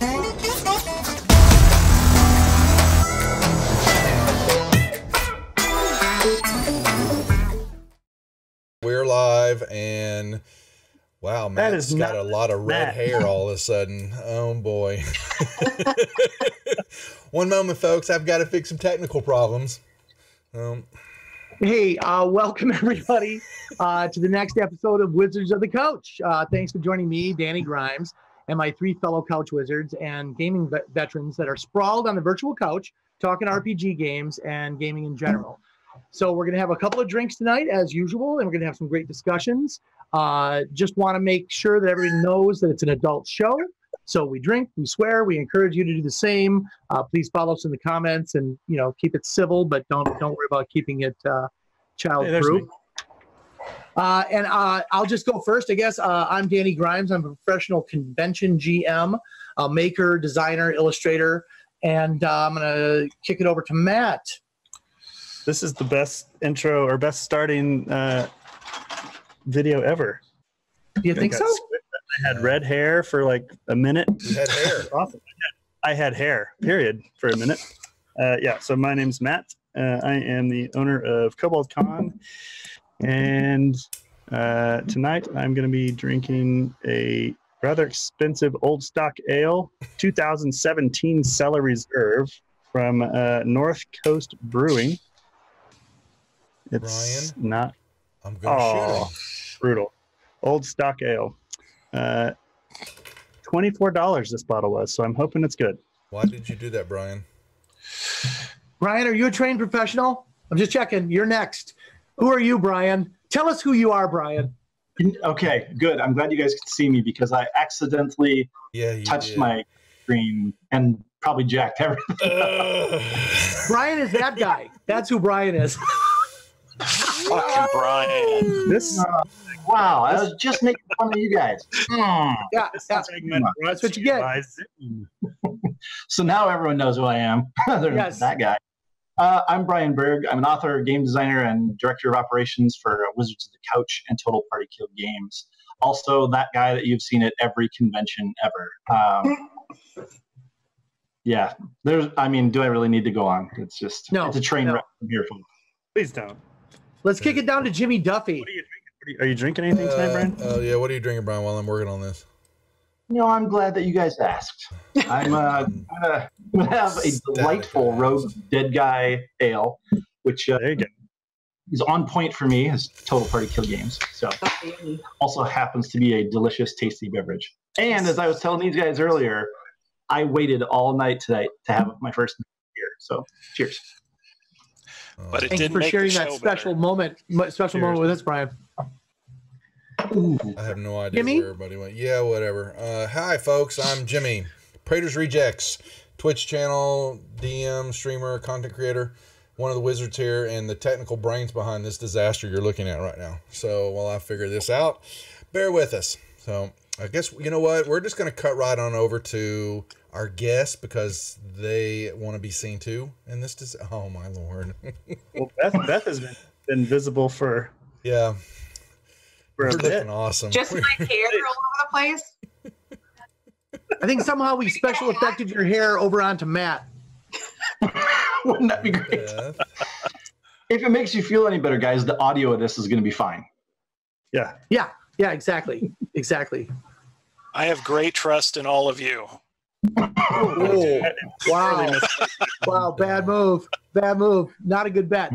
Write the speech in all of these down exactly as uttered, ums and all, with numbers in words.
We're live, and wow, Matt's got a lot of red Matt. hair all of a sudden. Oh boy. One moment, folks. I've got to fix some technical problems. Um, hey, uh, welcome everybody uh, to the next episode of Wizards of the Coach. Uh, thanks for joining me, Danny Grimes, and my three fellow couch wizards and gaming ve veterans that are sprawled on the virtual couch, talking R P G games and gaming in general. So we're going to have a couple of drinks tonight, as usual, and we're going to have some great discussions. Uh, just want to make sure that everyone knows that it's an adult show. So we drink, we swear, we encourage you to do the same. Uh, please follow us in the comments, and you know, keep it civil, but don't don't worry about keeping it uh, child-proof. Uh, and uh, I'll just go first, I guess. Uh, I'm Danny Grimes. I'm a professional convention G M, a maker, designer, illustrator, and uh, I'm going to kick it over to Matt. This is the best intro or best starting uh, video ever. You think so? I had red hair for like a minute. You had hair. Awesome. I had, I had hair, period, for a minute. Uh, yeah, so my name's Matt. Uh, I am the owner of Cobalt Con. And uh, tonight I'm going to be drinking a rather expensive old stock ale, two thousand seventeen Cellar Reserve from uh, North Coast Brewing. It's Brian, not. I'm going to oh, shoot it. Brutal. Old stock ale. Uh, twenty-four dollars this bottle was, so I'm hoping it's good. Why did you do that, Brian? Brian, are you a trained professional? I'm just checking. You're next. Who are you, Brian? Tell us who you are, Brian. Okay, good. I'm glad you guys could see me because I accidentally yeah, you touched did. my screen and probably jacked everything. Uh. Brian is that guy. That's who Brian is. Fucking Brian. This, uh, wow, I was just making fun of you guys. Mm. Yeah, that's what you get. So now everyone knows who I am. Yes. That guy. Uh, I'm Brian Berg. I'm an author, game designer, and director of operations for Wizards of the Couch and Total Party Kill Games. Also, that guy that you've seen at every convention ever. Um, yeah, there's. I mean, do I really need to go on? It's just no, it's a train no. wreck from here. Please don't. Let's kick it down to Jimmy Duffy. What are you drinking? Are you drinking anything uh, tonight, Brian? Oh uh, yeah, what are you drinking, Brian? While I'm working on this. No, I'm glad that you guys asked. I'm uh, gonna have a delightful Rogue Dead Guy Ale, which uh, there you go. Is on point for me as Total Party Kill Games. So also happens to be a delicious, tasty beverage. And as I was telling these guys earlier, I waited all night tonight to have my first beer. So cheers. But it Thanks did for make sharing that special better. moment, special Cheers. moment with us, Brian. Ooh. I have no idea Jimmy? where everybody went. Yeah, whatever. Uh, hi, folks. I'm Jimmy, Praetor's Rejects, Twitch channel, D M, streamer, content creator, one of the wizards here, and the technical brains behind this disaster you're looking at right now. So while I figure this out, bear with us. So I guess, you know what? We're just going to cut right on over to our guests because they want to be seen too. And this does, oh my Lord. Well, Beth, Beth has been, been visible for. Yeah. We're looking awesome. Just my hair all over the place. I think somehow we special affected your hair over onto Matt. Wouldn't that be great? If it makes you feel any better, guys, the audio of this is going to be fine. Yeah. Yeah. Yeah, exactly. Exactly. I have great trust in all of you. Oh, wow. Wow, bad move. Bad move. Not a good bet.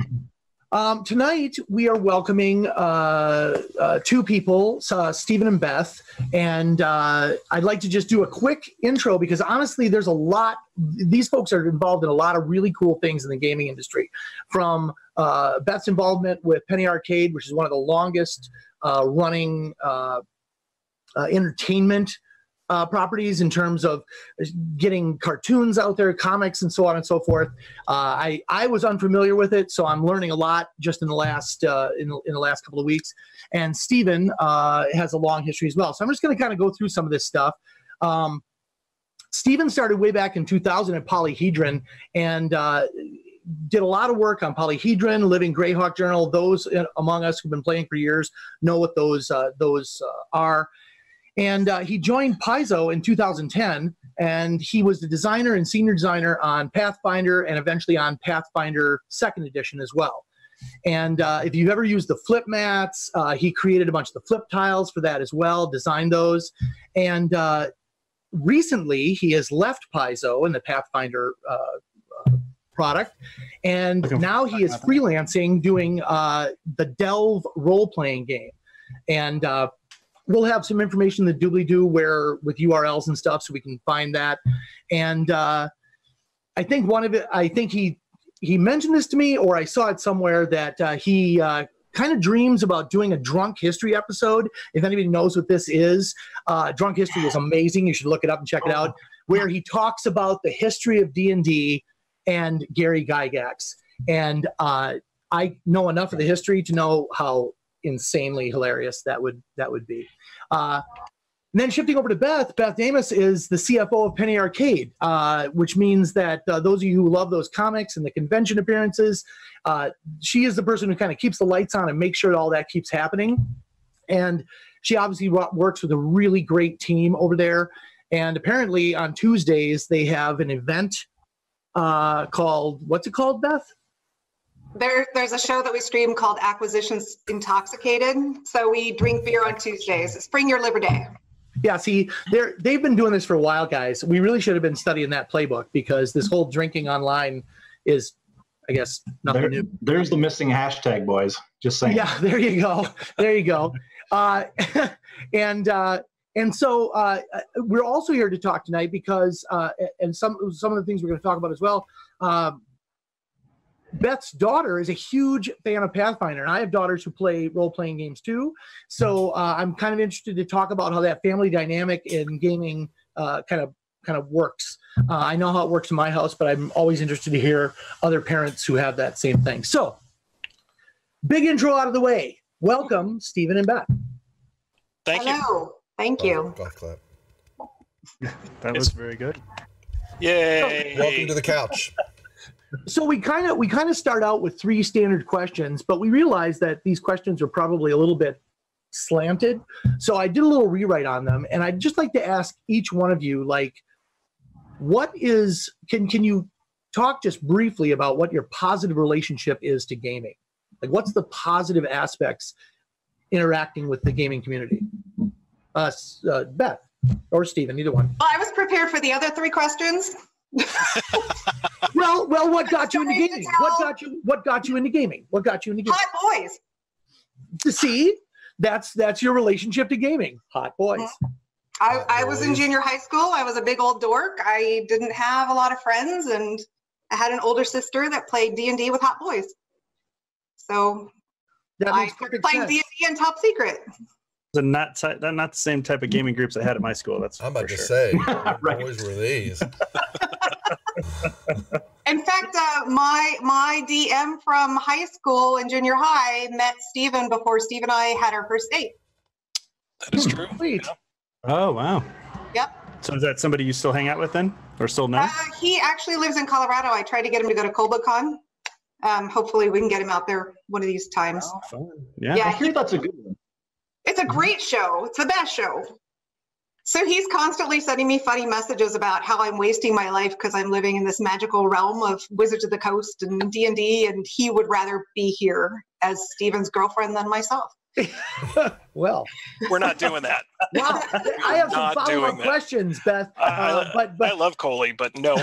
Um, tonight, we are welcoming uh, uh, two people, uh, Stephen and Beth. And uh, I'd like to just do a quick intro because honestly, there's a lot. These folks are involved in a lot of really cool things in the gaming industry. From uh, Beth's involvement with Penny Arcade, which is one of the longest uh, running uh, uh, entertainment Uh, properties in terms of getting cartoons out there, comics, and so on and so forth. Uh, I I was unfamiliar with it, so I'm learning a lot just in the last uh, in the, in the last couple of weeks. And Stephen uh, has a long history as well, so I'm just going to kind of go through some of this stuff. Um, Stephen started way back in two thousand at Polyhedron and uh, did a lot of work on Polyhedron, Living Greyhawk Journal. Those among us who've been playing for years know what those uh, those uh, are. And uh, he joined Paizo in two thousand ten, and he was the designer and senior designer on Pathfinder and eventually on Pathfinder second Edition as well. And uh, if you've ever used the flip mats, uh, he created a bunch of the flip tiles for that as well, designed those. And uh, recently, he has left Paizo and the Pathfinder uh, product, and now he is freelancing doing uh, the Delve role-playing game. And uh, we'll have some information in the doobly-doo where with U R Ls and stuff, so we can find that. And uh, I think one of it, I think he he mentioned this to me, or I saw it somewhere, that uh, he uh, kind of dreams about doing a drunk history episode. If anybody knows what this is, uh, drunk history is amazing. You should look it up and check it out. Where he talks about the history of D and D and Gary Gygax. And uh, I know enough of the history to know how insanely hilarious that would that would be. Uh, and then shifting over to Beth, Beth Damas is the C F O of Penny Arcade, uh, which means that uh, those of you who love those comics and the convention appearances, uh, she is the person who kind of keeps the lights on and makes sure all that keeps happening. And she obviously works with a really great team over there. And apparently on Tuesdays, they have an event uh, called, what's it called, Beth? There, there's a show that we stream called Acquisitions Incorporated. So we drink beer on Tuesdays. It's Bring Your Liber Day. Yeah, see, they're, they've been doing this for a while, guys. We really should have been studying that playbook, because this whole drinking online is, I guess, nothing there, new. There's the missing hashtag, boys. Just saying. Yeah, there you go. There you go. Uh, and uh, and so uh, we're also here to talk tonight because, uh, and some, some of the things we're going to talk about as well, uh, Beth's daughter is a huge fan of Pathfinder, and I have daughters who play role-playing games too. So uh, I'm kind of interested to talk about how that family dynamic in gaming uh, kind of kind of works. Uh, I know how it works in my house, but I'm always interested to hear other parents who have that same thing. So, big intro out of the way. Welcome, Stephen and Beth. Thank Hello. you. Hello. Thank you. Oh, clap. That was very good. Yay! Welcome to the couch. So we kind of we kind of start out with three standard questions, but we realized that these questions are probably a little bit slanted. So I did a little rewrite on them, and I'd just like to ask each one of you, like, what is can can you talk just briefly about what your positive relationship is to gaming? Like, what's the positive aspects interacting with the gaming community? Uh, uh, Beth or Stephen, either one. Well, I was prepared for the other three questions. well, well, what got you into gaming? What got you? What got you into gaming? What got you into gaming? Hot boys. To see, that's that's your relationship to gaming. Hot boys. Mm-hmm. Hot I, boys. I was in junior high school. I was a big old dork. I didn't have a lot of friends, and I had an older sister that played D and D with hot boys. So that I started playing D and D and Top Secret. And not type, not the same type of gaming groups I had at my school. That's I'm about to sure. say. Right. Boys were these. In fact, uh, my my D M from high school and junior high met Stephen before Steve and I had our first date. That is true. Yeah. Oh wow. Yep. So is that somebody you still hang out with then, or still know? Uh, he actually lives in Colorado. I tried to get him to go to Cobalt Con. Um, hopefully, we can get him out there one of these times. Oh, yeah. yeah, I think that's a good one. It's a great show. It's the best show. So he's constantly sending me funny messages about how I'm wasting my life because I'm living in this magical realm of Wizards of the Coast and D and D, and he would rather be here as Stephen's girlfriend than myself. Well, we're not doing that. Well, I have some follow-up questions, Beth. Uh, uh, but, but I love Coley, but no.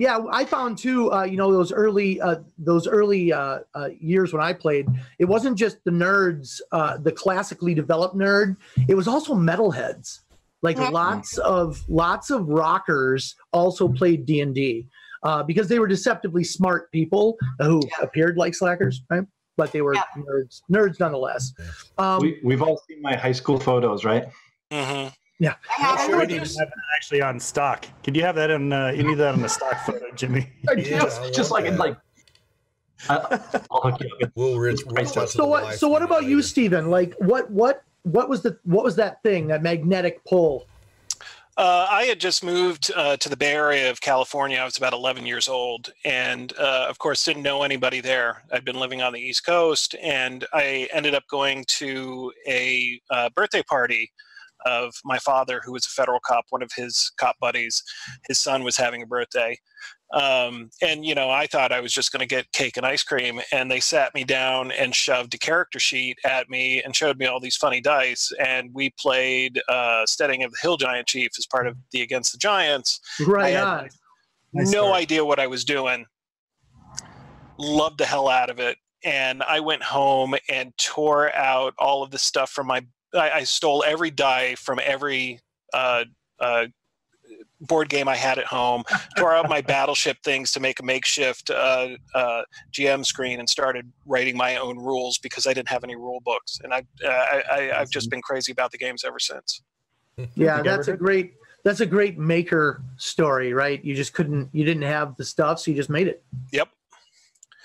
Yeah, I found too. Uh, you know, those early, uh, those early uh, uh, years when I played, it wasn't just the nerds, uh, the classically developed nerd. It was also metalheads. Like yeah. lots of lots of rockers also played D and D uh, because they were deceptively smart people who yeah. appeared like slackers, right? But they were yeah. nerds, nerds nonetheless. Um, we, we've all seen my high school photos, right? Mm-hmm. Yeah, I have sure you have that actually on stock. Can you have that on? Uh, you need that on the stock photo, Jimmy. Yeah, just just like that. like. Uh, we'll reach, we'll so, so what? So what about later. you, Stephen? Like, what? What? What was the? What was that thing? That magnetic pull? Uh, I had just moved uh, to the Bay Area of California. I was about eleven years old, and uh, of course didn't know anybody there. I'd been living on the East Coast, and I ended up going to a uh, birthday party of my father, who was a federal cop. One of his cop buddies, his son, was having a birthday. Um, and, you know, I thought I was just going to get cake and ice cream, and they sat me down and shoved a character sheet at me and showed me all these funny dice. And we played uh, Steading of the Hill Giant Chief as part of the Against the Giants. Right on. Nice no start. idea what I was doing. Loved the hell out of it. And I went home and tore out all of the stuff from my I stole every die from every uh, uh, board game I had at home, tore out my Battleship things to make a makeshift uh, uh, G M screen, and started writing my own rules because I didn't have any rule books. And I, uh, I, I, I've just been crazy about the games ever since. Yeah, that's a great, that's a great maker story, right? You just couldn't, you didn't have the stuff, so you just made it. Yep.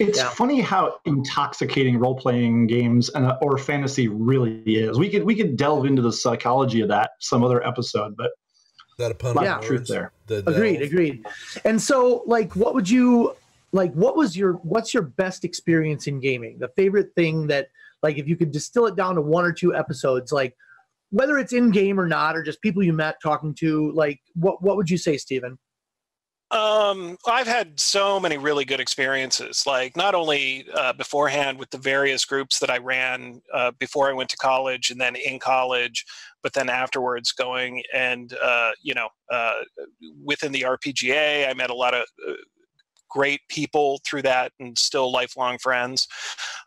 It's yeah. funny how intoxicating role-playing games and or fantasy really is. We could we could delve into the psychology of that some other episode, but that upon a lot of truth there. The agreed, agreed. And so, like, what would you like? What was your what's your best experience in gaming? The favorite thing that, like, if you could distill it down to one or two episodes, like whether it's in game or not, or just people you met talking to, like, what what would you say, Stephen? Um, I've had so many really good experiences, like not only uh, beforehand with the various groups that I ran uh, before I went to college and then in college, but then afterwards going and, uh, you know, uh, within the R P G A, I met a lot of uh, great people through that and still lifelong friends.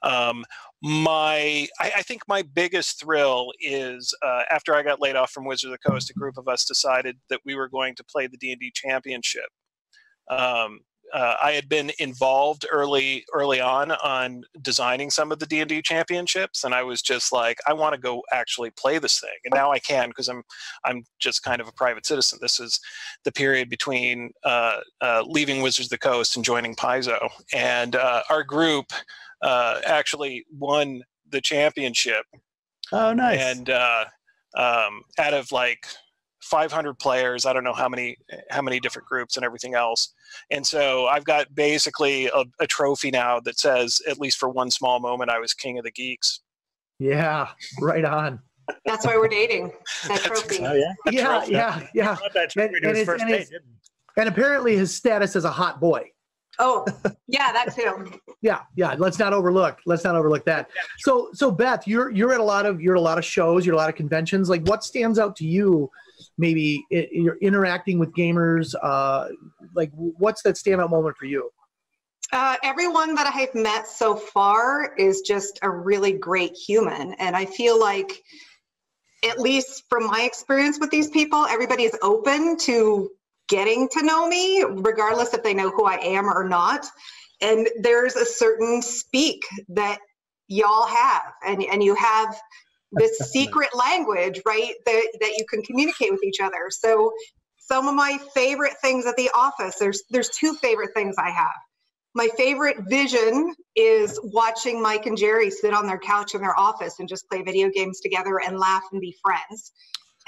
Um, my, I, I think my biggest thrill is uh, after I got laid off from Wizards of the Coast, a group of us decided that we were going to play the D and D Championship. Um, uh, I had been involved early, early on on designing some of the D and D championships, and I was just like, I want to go actually play this thing, and now I can because I'm, I'm just kind of a private citizen. This is the period between uh, uh, leaving Wizards of the Coast and joining Paizo, and uh, our group uh, actually won the championship. Oh, nice! And uh, um, out of like five hundred players, I don't know how many how many different groups and everything else. And so I've got basically a, a trophy now that says, at least for one small moment, I was king of the geeks. Yeah, right on. That's why we're dating. That trophy. Oh, yeah. That yeah, trophy. yeah, yeah, yeah. And, and, and, and, and apparently his status as a hot boy. Oh, yeah, that too. yeah, yeah. Let's not overlook. Let's not overlook that. Yeah, so, so Beth, you're you're at a lot of you're at a lot of shows. You're at a lot of conventions. Like, what stands out to you? Maybe you're interacting with gamers. Uh, like, what's that standout moment for you? Uh, everyone that I've met so far is just a really great human, and I feel like, at least from my experience with these people, everybody is open to getting to know me, regardless if they know who I am or not. And there's a certain speak that y'all have, and and you have this secret language, right, that, that you can communicate with each other. So some of my favorite things at the office, there's, there's two favorite things I have. My favorite vision is watching Mike and Jerry sit on their couch in their office and just play video games together and laugh and be friends.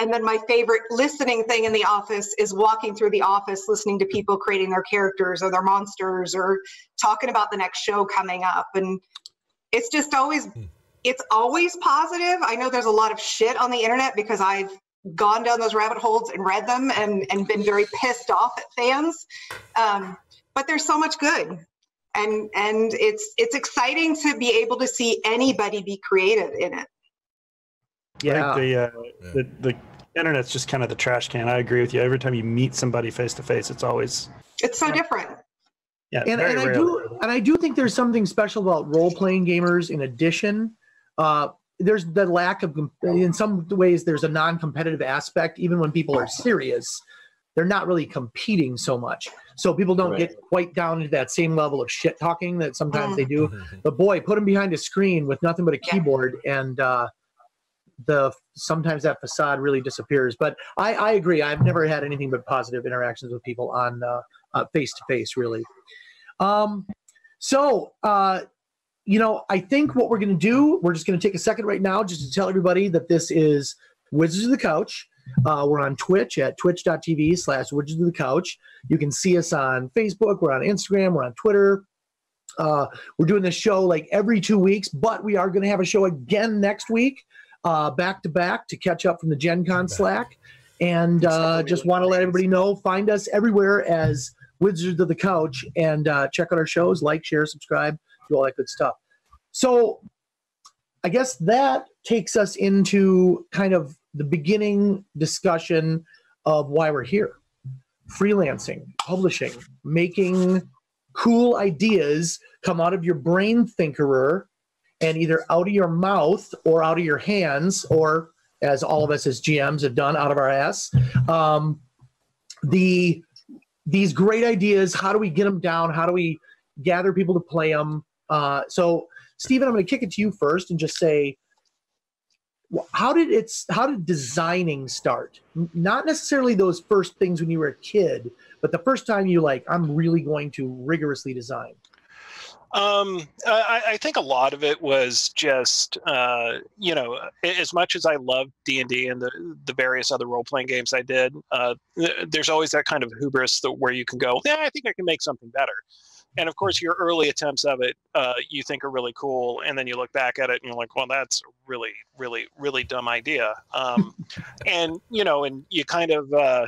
And then my favorite listening thing in the office is walking through the office, listening to people creating their characters or their monsters or talking about the next show coming up. And it's just always... Hmm. It's always positive. I know there's a lot of shit on the internet because I've gone down those rabbit holes and read them and, and been very pissed off at fans. Um, but there's so much good. And and it's it's exciting to be able to see anybody be creative in it. Yeah. I think the, uh, yeah. the, the internet's just kind of the trash can. I agree with you. Every time you meet somebody face to face, it's always... It's so yeah. different. Yeah, and, very and I do And I do think there's something special about role-playing gamers in addition. Uh, there's the lack of, in some ways, there's a non-competitive aspect. Even when people are serious, they're not really competing so much. So people don't right. get quite down into that same level of shit talking that sometimes they do. But boy, put them behind a screen with nothing but a keyboard, and uh, the sometimes that facade really disappears. But I, I agree. I've never had anything but positive interactions with people on uh, uh, face-to-face, really. Um, so... Uh, You know, I think what we're going to do, we're just going to take a second right now just to tell everybody that this is Wizards of the Couch. Uh, we're on Twitch at twitch dot t v slash Wizards of the Couch. You can see us on Facebook. We're on Instagram. We're on Twitter. Uh, we're doing this show like every two weeks, but we are going to have a show again next week, uh, back to back, to catch up from the Gen Con Slack. And uh, just want to let everybody know, find us everywhere as Wizards of the Couch, and uh, check out our shows, like, share, subscribe, do all that good stuff. So I guess that takes us into kind of the beginning discussion of why we're here. Freelancing, publishing, making cool ideas come out of your brain thinkerer and either out of your mouth or out of your hands, or as all of us as G Ms have done, out of our ass. Um, the, these great ideas, how do we get them down? How do we gather people to play them? Uh, so Stephen, I'm going to kick it to you first and just say, how did it's how did designing start? Not necessarily those first things when you were a kid, but the first time you like, I'm really going to rigorously design. Um, I, I think a lot of it was just, uh, you know, as much as I loved D and D and the, the various other role-playing games I did, uh, there's always that kind of hubris that, where you can go, yeah, I think I can make something better. And of course, your early attempts of it, uh, you think are really cool. And then you look back at it and you're like, well, that's a really, really, really dumb idea. Um, and, you know, and you kind of... Uh,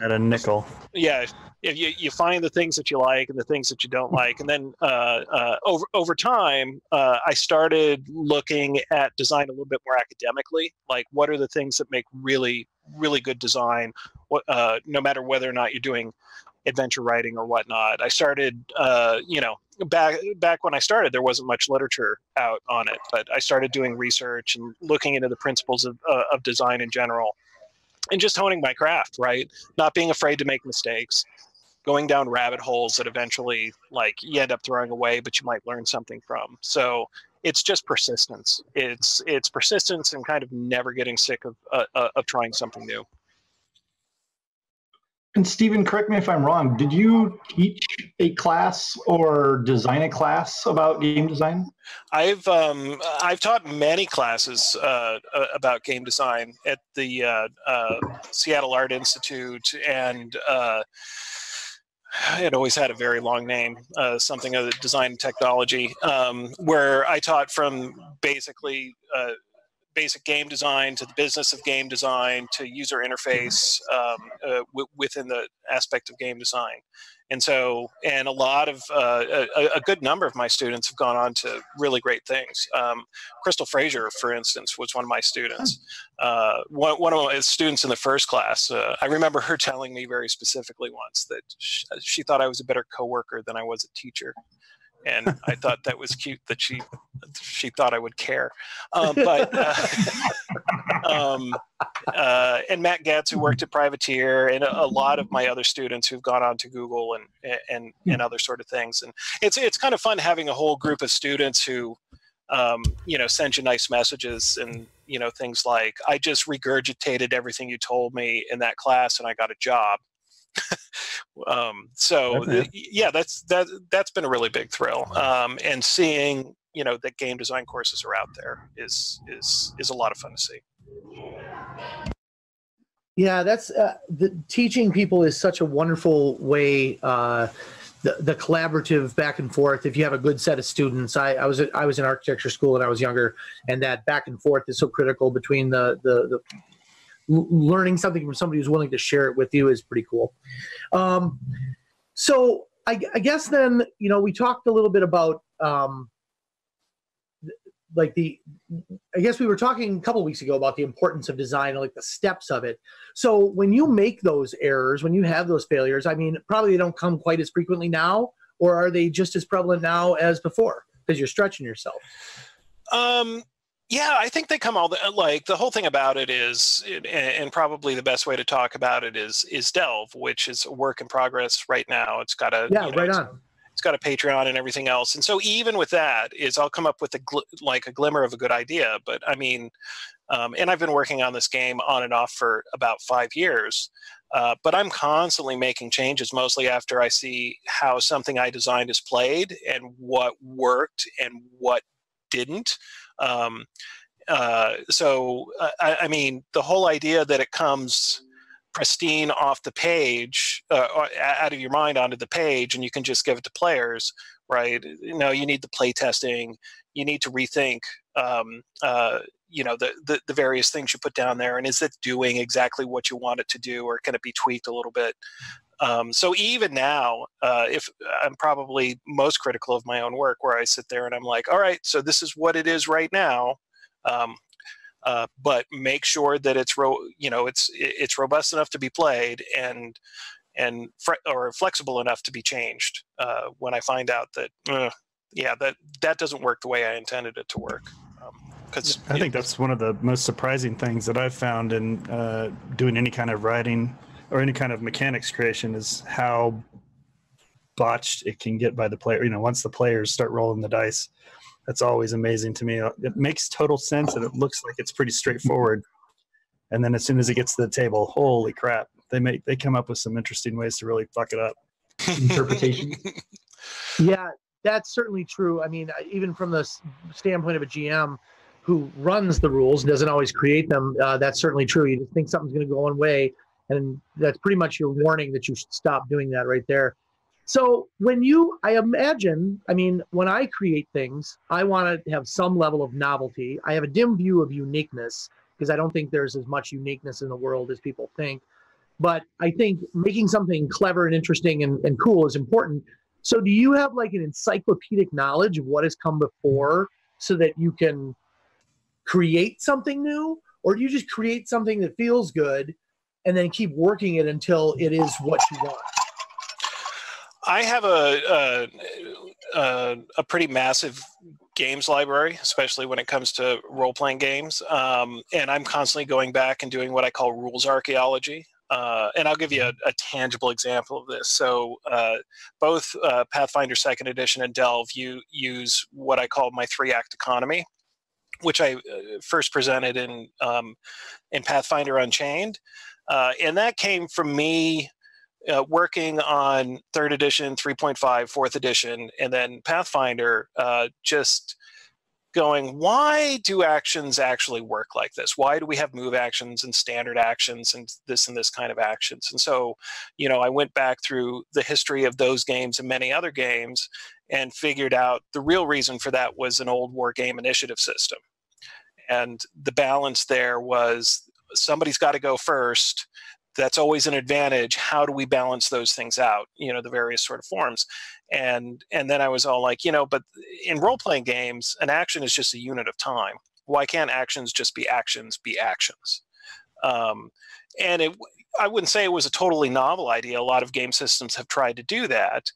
At a nickel. Yeah, if you you find the things that you like and the things that you don't like, and then uh, uh, over over time, uh, I started looking at design a little bit more academically. Like, what are the things that make really really good design? What, uh, no matter whether or not you're doing adventure writing or whatnot. I started, uh, you know, back back when I started, there wasn't much literature out on it, but I started doing research and looking into the principles of uh, of design in general. And just honing my craft, right? Not being afraid to make mistakes, going down rabbit holes that eventually, like, you end up throwing away, but you might learn something from. So it's just persistence. It's it's persistence and kind of never getting sick of uh, uh, of trying something new. And Stephen, correct me if I'm wrong. Did you teach a class or design a class about game design? I've um, I've taught many classes uh, about game design at the uh, uh, Seattle Art Institute, and uh, it always had a very long name, uh, something of design technology, um, where I taught from basically. Uh, basic game design to the business of game design to user interface um, uh, w within the aspect of game design. And so, and a lot of, uh, a, a good number of my students have gone on to really great things. Um, Crystal Frazier, for instance, was one of my students. Uh, one, one of my students in the first class, uh, I remember her telling me very specifically once that she, she thought I was a better coworker than I was a teacher. And I thought that was cute that she she thought I would care. Um, but uh, um, uh, and Matt Gatz, who worked at Privateer, and a, a lot of my other students who've gone on to Google and and and other sort of things. And it's it's kind of fun having a whole group of students who um, you know, send you nice messages and you know things like, I just regurgitated everything you told me in that class, and I got a job. um so okay. yeah that's that that's been a really big thrill, um and seeing you know that game design courses are out there is is is a lot of fun to see. Yeah, that's uh, the teaching people is such a wonderful way, uh the the collaborative back and forth. If you have a good set of students, i i was i was in architecture school when I was younger, and that back and forth is so critical between the the the learning something from somebody who's willing to share it with you is pretty cool. Um, so I, I guess then, you know, we talked a little bit about, um, like the, I guess we were talking a couple of weeks ago about the importance of design and like the steps of it. So when you make those errors, when you have those failures, I mean, probably they don't come quite as frequently now, or are they just as prevalent now as before? Because you're stretching yourself. Um, Yeah, I think they come all the, like the whole thing about it is, and probably the best way to talk about it is is Delve, which is a work in progress right now. It's got a yeah, you know, right on. It's, it's got a Patreon and everything else, and so even with that, is I'll come up with a gl like a glimmer of a good idea, but I mean, um, and I've been working on this game on and off for about five years, uh, but I'm constantly making changes, mostly after I see how something I designed is played and what worked and what didn't. Um, Uh, so, uh, I, I mean, the whole idea that it comes pristine off the page, uh, out of your mind onto the page, and you can just give it to players, right? No, you need the play testing. You need to rethink, um, uh, you know, the, the, the various things you put down there. And is it doing exactly what you want it to do, or can it be tweaked a little bit? Um, so even now, uh, if I'm probably most critical of my own work, where I sit there and I'm like, all right, so this is what it is right now. Um, uh, but make sure that it's, ro you know, it's, it's robust enough to be played and, and fre or flexible enough to be changed, uh, when I find out that, uh, yeah, that, that doesn't work the way I intended it to work. Um, cause I think that's one of the most surprising things that I've found in, uh, doing any kind of writing or any kind of mechanics creation is how botched it can get by the player. You know, once the players start rolling the dice, that's always amazing to me. It makes total sense, and it looks like it's pretty straightforward. And then as soon as it gets to the table, holy crap! They make they come up with some interesting ways to really fuck it up. Interpretation. Yeah, that's certainly true. I mean, even from the standpoint of a G M who runs the rules and doesn't always create them, uh, that's certainly true. You just think something's going to go one way, and that's pretty much your warning that you should stop doing that right there. So when you, I imagine, I mean, when I create things, I want to have some level of novelty. I have a dim view of uniqueness because I don't think there's as much uniqueness in the world as people think. But I think making something clever and interesting and, and cool is important. So do you have like an encyclopedic knowledge of what has come before so that you can create something new? Or do you just create something that feels good and then keep working it until it is what you want? I have a, a, a, a pretty massive games library, especially when it comes to role-playing games. Um, and I'm constantly going back and doing what I call rules archaeology. Uh, and I'll give you a, a tangible example of this. So uh, both uh, Pathfinder second Edition and Delve you use what I call my three-act economy, which I first presented in, um, in Pathfinder Unchained. Uh, and that came from me Uh, working on third edition, three point five, fourth edition, and then Pathfinder, uh, just going, why do actions actually work like this? Why do we have move actions and standard actions and this and this kind of actions? And so, you know, I went back through the history of those games and many other games and figured out the real reason for that was an old war game initiative system. And the balance there was somebody's got to go first. That's always an advantage. How do we balance those things out? You know, the various sort of forms. And, and then I was all like, you know, but in role-playing games, an action is just a unit of time. Why can't actions just be actions be actions? Um, and it, I wouldn't say it was a totally novel idea. A lot of game systems have tried to do that.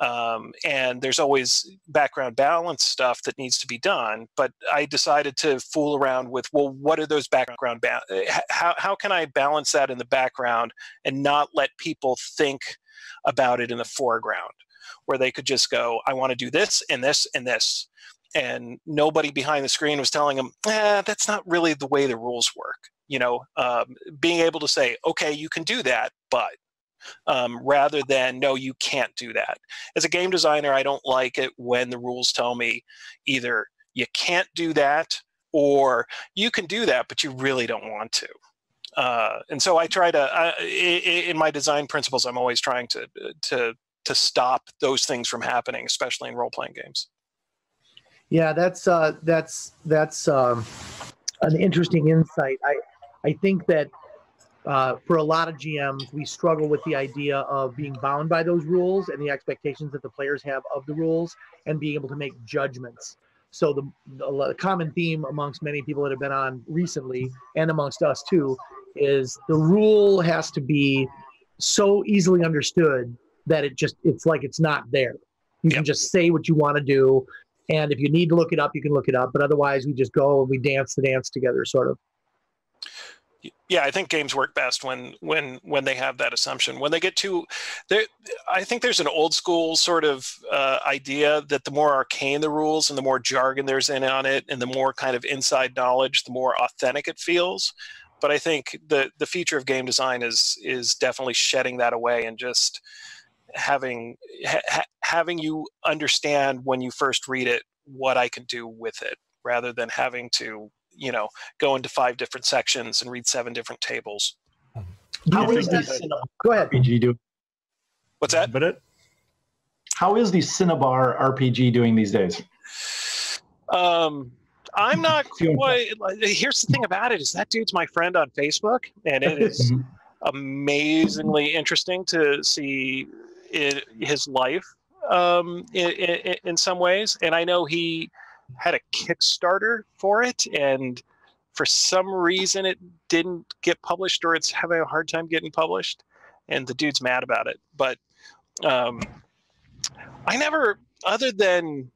Um, and there's always background balance stuff that needs to be done. But I decided to fool around with, well, what are those background, ba how, how can I balance that in the background and not let people think about it in the foreground, where they could just go, I want to do this and this and this. And nobody behind the screen was telling them, eh, that's not really the way the rules work. You know, um, being able to say, okay, you can do that, but. Um, rather than, no, you can't do that. As a game designer, I don't like it when the rules tell me either you can't do that or you can do that, but you really don't want to. Uh, and so I try to, uh, in my design principles, I'm always trying to, to, to stop those things from happening, especially in role-playing games. Yeah, that's, uh, that's, that's um, an interesting insight. I, I think that Uh, for a lot of G Ms, we struggle with the idea of being bound by those rules and the expectations that the players have of the rules and being able to make judgments. So the, the common theme amongst many people that have been on recently and amongst us too is the rule has to be so easily understood that it just, it's like it's not there. You Yep. can just say what you want to do, and if you need to look it up, you can look it up, but otherwise we just go and we dance the dance together, sort of. Yeah, I think games work best when when when they have that assumption. When they get too, there, I think there's an old school sort of uh, idea that the more arcane the rules and the more jargon there's in on it, and the more kind of inside knowledge, the more authentic it feels. But I think the the feature of game design is is definitely shedding that away and just having ha having you understand when you first read it what I can do with it, rather than having to you know, go into five different sections and read seven different tables. How is that Cinnabar go ahead. R P G doing? What's that? But it. How is the Cinnabar R P G doing these days? Um, I'm not quite. Here's the thing about it is that dude's my friend on Facebook, and it is amazingly interesting to see it, his life um, in, in, in some ways. And I know he had a Kickstarter for it, and for some reason it didn't get published, or it's having a hard time getting published, and the dude's mad about it. But um, I never, other than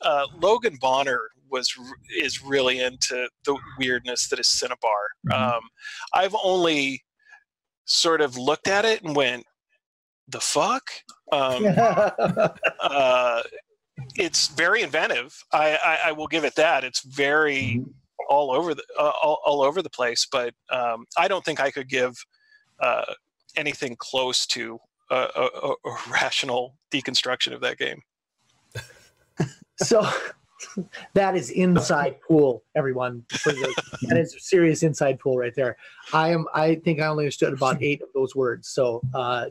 uh, Logan Bonner was is really into the weirdness that is Cinnabar. Mm-hmm. Um, I've only sort of looked at it and went, the fuck? Um, uh, it's very inventive. I, I, I will give it that. It's very... Mm-hmm. all over the uh, all, all over the place, but um, I don't think I could give uh, anything close to a, a, a rational deconstruction of that game. So that is inside pool, everyone. That is a serious inside pool right there. I am. I think I only understood about eight of those words. So uh,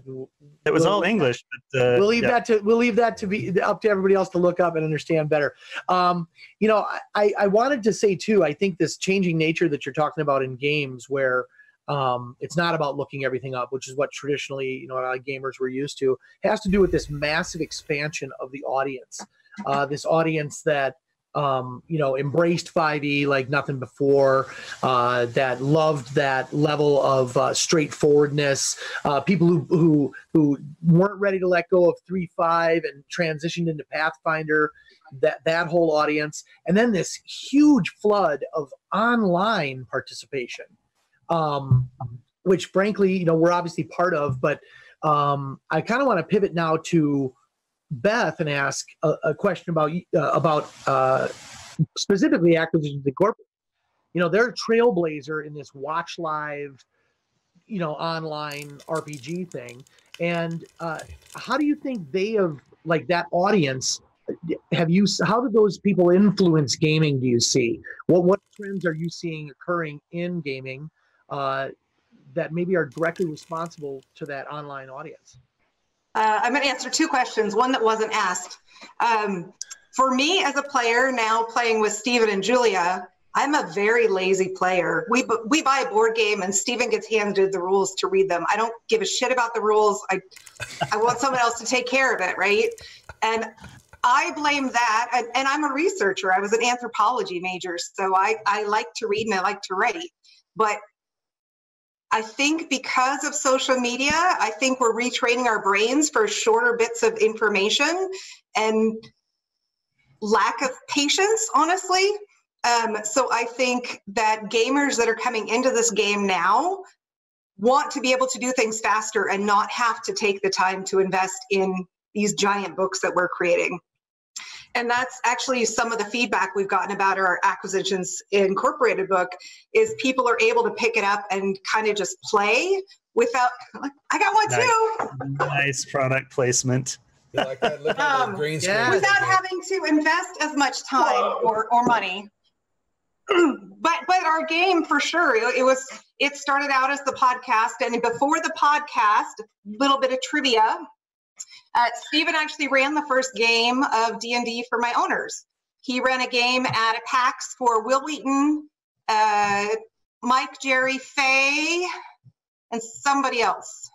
it was we'll, all English. But, uh, we'll leave yeah. that to we'll leave that to be up to everybody else to look up and understand better. Um, you know, I, I wanted to say too. I think this changing nature that you're talking about in games, where um, it's not about looking everything up, which is what traditionally you know gamers were used to, has to do with this massive expansion of the audience. Uh, this audience that um, you know embraced five E like nothing before, uh, that loved that level of uh, straightforwardness. Uh, people who, who who weren't ready to let go of three point five and transitioned into Pathfinder, that that whole audience, and then this huge flood of online participation, um, which frankly you know we're obviously part of. But um, I kind of want to pivot now to Beth and ask a, a question about uh, about uh, specifically Acquisitions Incorporated. You know, they're a trailblazer in this watch live, you know, online R P G thing. And uh, how do you think they have, like that audience, have you, how do those people influence gaming, do you see? What, what trends are you seeing occurring in gaming uh, that maybe are directly responsible to that online audience? Uh, I'm going to answer two questions, one that wasn't asked. Um, for me as a player, now playing with Stephen and Julia, I'm a very lazy player. We, we buy a board game and Stephen gets handed the rules to read them. I don't give a shit about the rules. I, I want someone else to take care of it, right? And I blame that. And, and I'm a researcher. I was an anthropology major, so I, I like to read and I like to write. But I think because of social media, I think we're retraining our brains for shorter bits of information and lack of patience, honestly. Um, so I think that gamers that are coming into this game now want to be able to do things faster and not have to take the time to invest in these giant books that we're creating. And that's actually some of the feedback we've gotten about our Acquisitions Incorporated book is people are able to pick it up and kind of just play without, like, I got one nice. too. Nice product placement. You like that? Look at um, green screen. Yeah. Without having to invest as much time or, or money. But but our game for sure, it was it started out as the podcast, and before the podcast, a little bit of trivia. Uh, Stephen actually ran the first game of D and D for my owners. He ran a game at a PAX for Will Wheaton, uh, Mike, Jerry, Faye, and somebody else.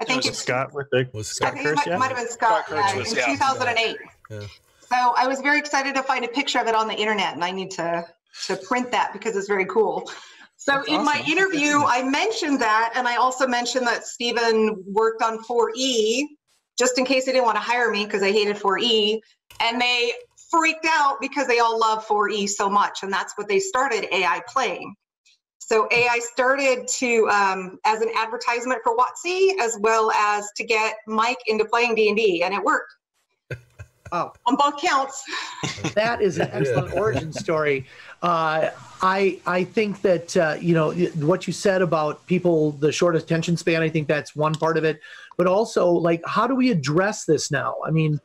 I think it was Scott with the Scott Kirsch, might, yeah? might have been Scott, Scott uh, was, in yeah. two thousand eight. Yeah. So I was very excited to find a picture of it on the internet, and I need to, to print that because it's very cool. So That's in awesome. my interview, I mentioned that, and I also mentioned that Stephen worked on four E, just in case they didn't want to hire me because I hated four E, and they freaked out because they all love four E so much, and that's what they started A I playing. So A I started to um, as an advertisement for WotC, as well as to get Mike into playing D and D, and it worked. Oh, on both counts. That is an excellent origin story. Uh, I I think that uh, you know what you said about people, the short attention span. I think that's one part of it, but also like how do we address this now? I mean,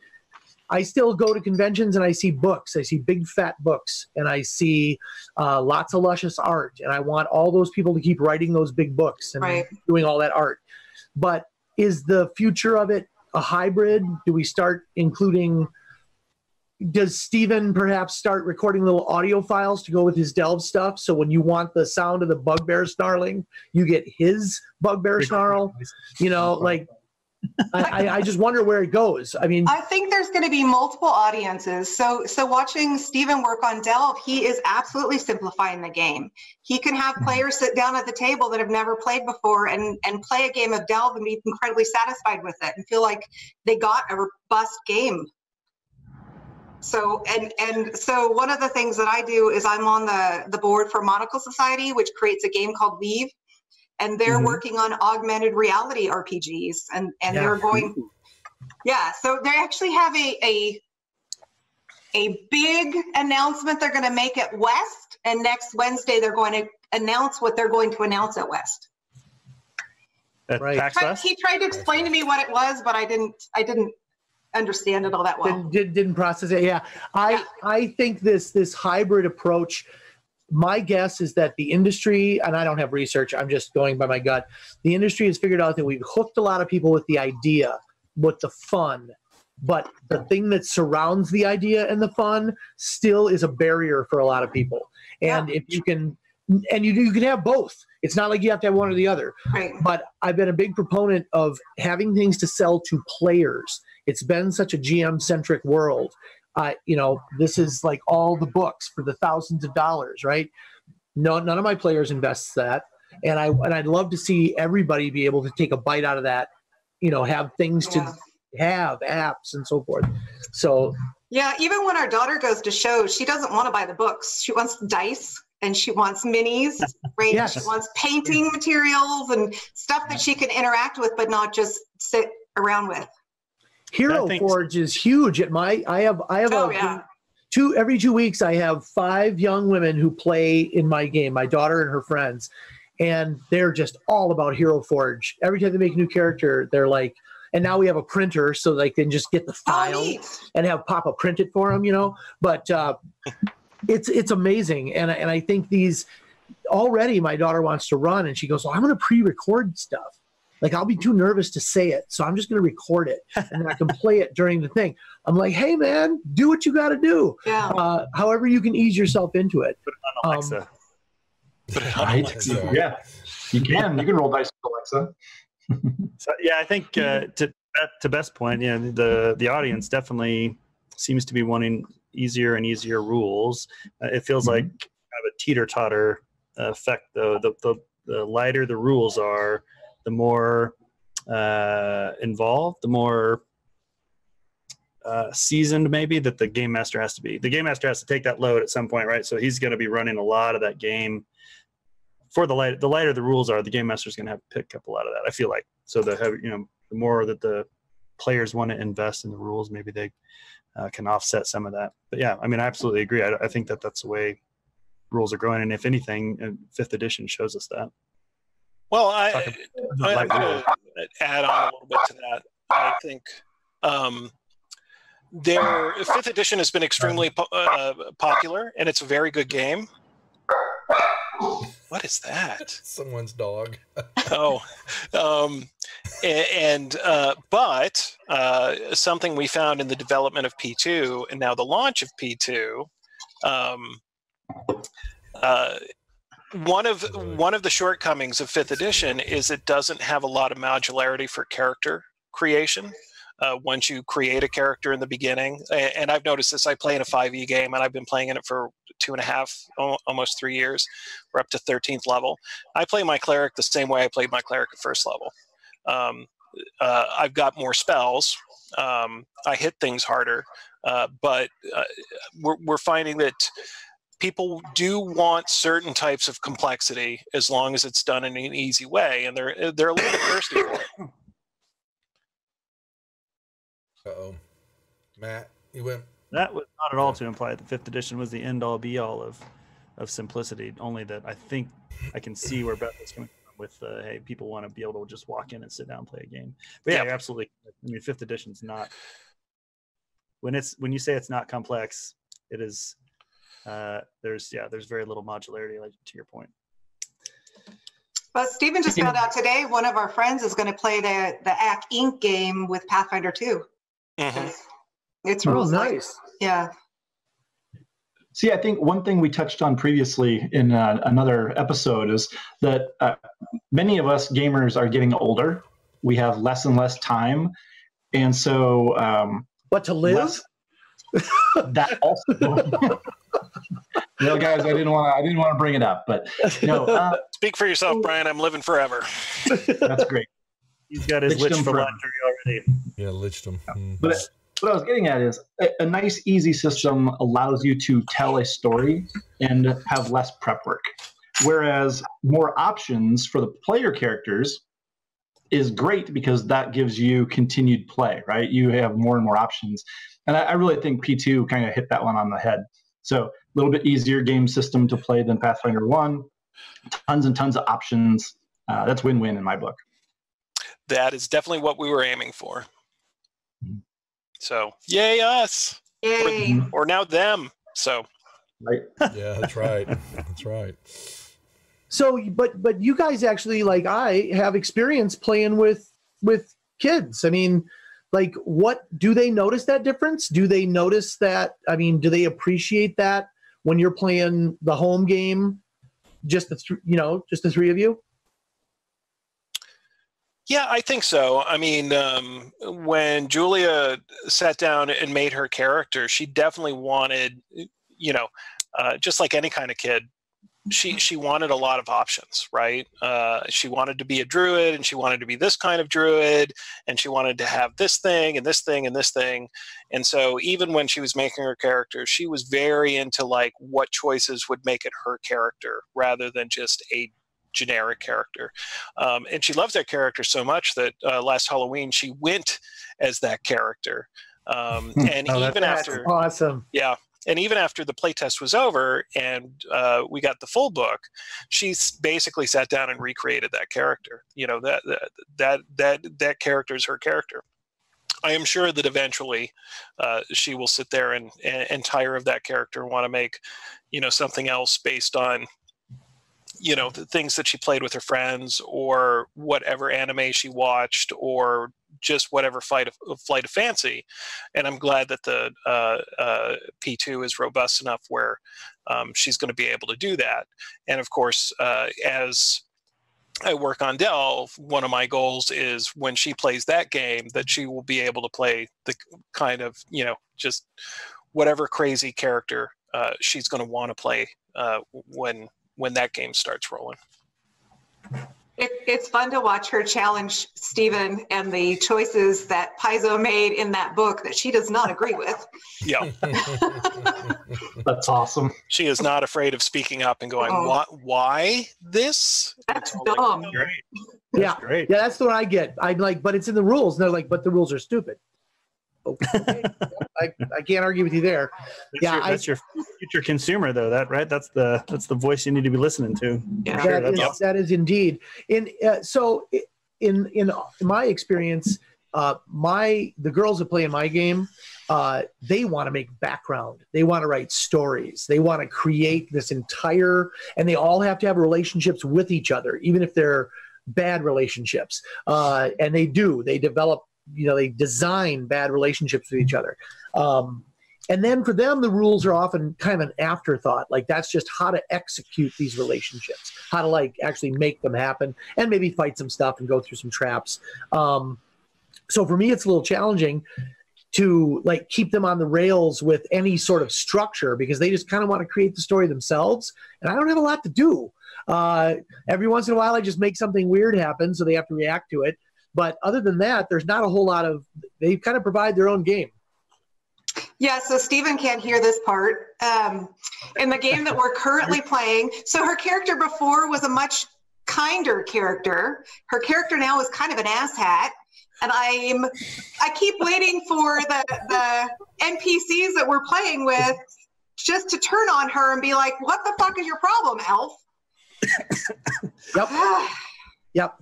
I still go to conventions and I see books. I see big fat books and I see uh, lots of luscious art. And I want all those people to keep writing those big books and right. doing all that art. But is the future of it a hybrid? Do we start including, does Stephen perhaps start recording little audio files to go with his delve stuff? So when you want the sound of the bugbear snarling, you get his bugbear snarl, you know, like, I, I just wonder where it goes. I mean, I think there's going to be multiple audiences. So, so watching Stephen work on delve, he is absolutely simplifying the game. He can have players sit down at the table that have never played before and, and play a game of delve and be incredibly satisfied with it and feel like they got a robust game. So, and, and so one of the things that I do is I'm on the, the board for Monocle Society, which creates a game called Weave. And they're mm-hmm. working on augmented reality R P Gs, and, and yeah. they're going, yeah. So they actually have a a, a big announcement they're going to make at West, and next Wednesday they're going to announce what they're going to announce at West. At right. PAX West? He tried to explain to me what it was, but I didn't. I didn't understand it all that well. Didn't didn't process it. Yeah, I yeah. I think this this hybrid approach. My guess is that the industry, and I don't have research, I'm just going by my gut, the industry has figured out that we've hooked a lot of people with the idea, with the fun, but the thing that surrounds the idea and the fun still is a barrier for a lot of people. And yeah. if you can, and you, you can have both. It's not like you have to have one or the other. Right. But I've been a big proponent of having things to sell to players. It's been such a G M-centric world. Uh, you know, this is like all the books for the thousands of dollars, right? No, none of my players invests that, and I and I'd love to see everybody be able to take a bite out of that. You know, have things yeah. to have apps and so forth. So yeah, even when our daughter goes to shows, she doesn't want to buy the books. She wants dice and she wants minis, right? Yes. She wants painting materials and stuff that she can interact with, but not just sit around with. Hero Forge is huge at my, I have, I have oh, a, yeah. two, every two weeks I have five young women who play in my game, my daughter and her friends, and they're just all about Hero Forge. Every time they make a new character, they're like, and now we have a printer so they can just get the file oh, and have Papa print it for them, you know, but uh, it's, it's amazing. And, and I think these, already my daughter wants to run and she goes, well, I'm going to pre-record stuff. Like, I'll be too nervous to say it, so I'm just going to record it, and then I can play it during the thing. I'm like, hey, man, do what you got to do. Yeah. Uh, however you can ease yourself into it. Put it on Alexa. Um, Put it on Alexa. Yeah, you can. You can roll dice with Alexa. So, yeah, I think uh, to, to Beth's point, yeah, the, the audience definitely seems to be wanting easier and easier rules. Uh, it feels mm-hmm. like kind of a teeter-totter effect, though. The, the, the lighter the rules are, the more uh, involved, the more uh, seasoned maybe that the game master has to be. The game master has to take that load at some point, right? So he's going to be running a lot of that game. For the light, the lighter the rules are, the game master is going to have to pick up a lot of that. I feel like so the you know the more that the players want to invest in the rules, maybe they uh, can offset some of that. But yeah, I mean, I absolutely agree. I, I think that that's the way rules are growing, and if anything, fifth edition shows us that. Well, I, I, I would add on a little bit to that. I think um, their fifth edition has been extremely po uh, popular, and it's a very good game. What is that? Someone's dog. Oh, um, and uh, but uh, something we found in the development of P two and now the launch of P two. Um, uh, One of one of the shortcomings of fifth edition is it doesn't have a lot of modularity for character creation. Uh, once you create a character in the beginning, and I've noticed this, I play in a five E game, and I've been playing in it for two and a half, almost three years. We're up to thirteenth level. I play my cleric the same way I played my cleric at first level. Um, uh, I've got more spells. Um, I hit things harder, uh, but uh, we're, we're finding that people do want certain types of complexity as long as it's done in an easy way, and they're they're a little bit thirsty for it. Uh oh, Matt, you went. That was not at all to imply that fifth edition was the end all be all of of simplicity. Only that I think I can see where Beth is coming from with uh, hey, people want to be able to just walk in and sit down and play a game. But yeah, yeah. You're absolutely. I mean, fifth edition's not. when it's when you say it's not complex, it is. Uh, there's yeah, there's very little modularity, like to your point. But Stephen just found out today one of our friends is going to play the the A C Inc game with Pathfinder two. Mm-hmm. It's real oh, nice. Yeah. See, I think one thing we touched on previously in uh, another episode is that uh, many of us gamers are getting older. We have less and less time, and so um, what to live. Less, that also. No, guys, I didn't want to. I didn't want to bring it up, but no. Uh, Speak for yourself, Brian. I'm living forever. That's great. He's got his lich for already. Yeah, liched him. Mm. But, what I was getting at is a, a nice, easy system allows you to tell a story and have less prep work, whereas more options for the player characters is great because that gives you continued play, right? You have more and more options, and I, I really think P two kind of hit that one on the head. So a little bit easier game system to play than Pathfinder one, tons and tons of options. Uh, that's win-win in my book. That is definitely what we were aiming for. Mm-hmm. So yay us, yay. Or, or now them. So right. Yeah, that's right. That's right. So, but but you guys actually, like, I have experience playing with with kids. I mean, like, what do they notice that difference? Do they notice that? I mean, do they appreciate that when you're playing the home game, just the th you know, just the three of you? Yeah, I think so. I mean, um, when Julia sat down and made her character, she definitely wanted, you know, uh, just like any kind of kid, she she wanted a lot of options, right? Uh, she wanted to be a druid, and she wanted to be this kind of druid, and she wanted to have this thing, and this thing, and this thing. And so even when she was making her character, she was very into, like, what choices would make it her character rather than just a generic character. Um, and she loves that character so much that uh, last Halloween she went as that character. Um, and oh, even that's after awesome. Yeah. And even after the playtest was over and uh, we got the full book, she basically sat down and recreated that character. You know, that that that that, that character is her character. I am sure that eventually uh, she will sit there and, and, and tire of that character and want to make, you know, something else based on, you know, the things that she played with her friends or whatever anime she watched or just whatever flight of, flight of fancy. And I'm glad that the uh, uh, P two is robust enough where um, she's going to be able to do that. And of course, uh, as I work on Delve, one of my goals is when she plays that game that she will be able to play the kind of, you know, just whatever crazy character uh, she's going to want to play uh, when when that game starts rolling. It, it's fun to watch her challenge Stephen and the choices that Paizo made in that book that she does not agree with. Yeah. That's awesome. She is not afraid of speaking up and going, oh. why, why this? That's dumb. Like, great. That's yeah. Great. Yeah, that's what I get. I'm like, but it's in the rules. And they're like, but the rules are stupid. Okay. I, I can't argue with you there. That's yeah, your, I, that's your future consumer, though. That right? That's the that's the voice you need to be listening to. Yeah, sure. that, is, yep. that is indeed. In uh, so, in in my experience, uh, my the girls that play in my game, uh, they want to make background. They want to write stories. They want to create this entire, and they all have to have relationships with each other, even if they're bad relationships. Uh, and they do. They develop. You know, they design bad relationships with each other. Um, and then for them, the rules are often kind of an afterthought. Like, that's just how to execute these relationships, how to, like, actually make them happen and maybe fight some stuff and go through some traps. Um, so for me, it's a little challenging to, like, keep them on the rails with any sort of structure because they just kind of want to create the story themselves. And I don't have a lot to do. Uh, every once in a while, I just make something weird happen, so they have to react to it. But other than that, there's not a whole lot of, they kind of provide their own game. Yeah, so Stephen can't hear this part. Um, in the game that we're currently playing, so her character before was a much kinder character. Her character now is kind of an asshat. And I'm, I keep waiting for the, the N P Cs that we're playing with just to turn on her and be like, what the fuck is your problem, elf? Yep. Yep.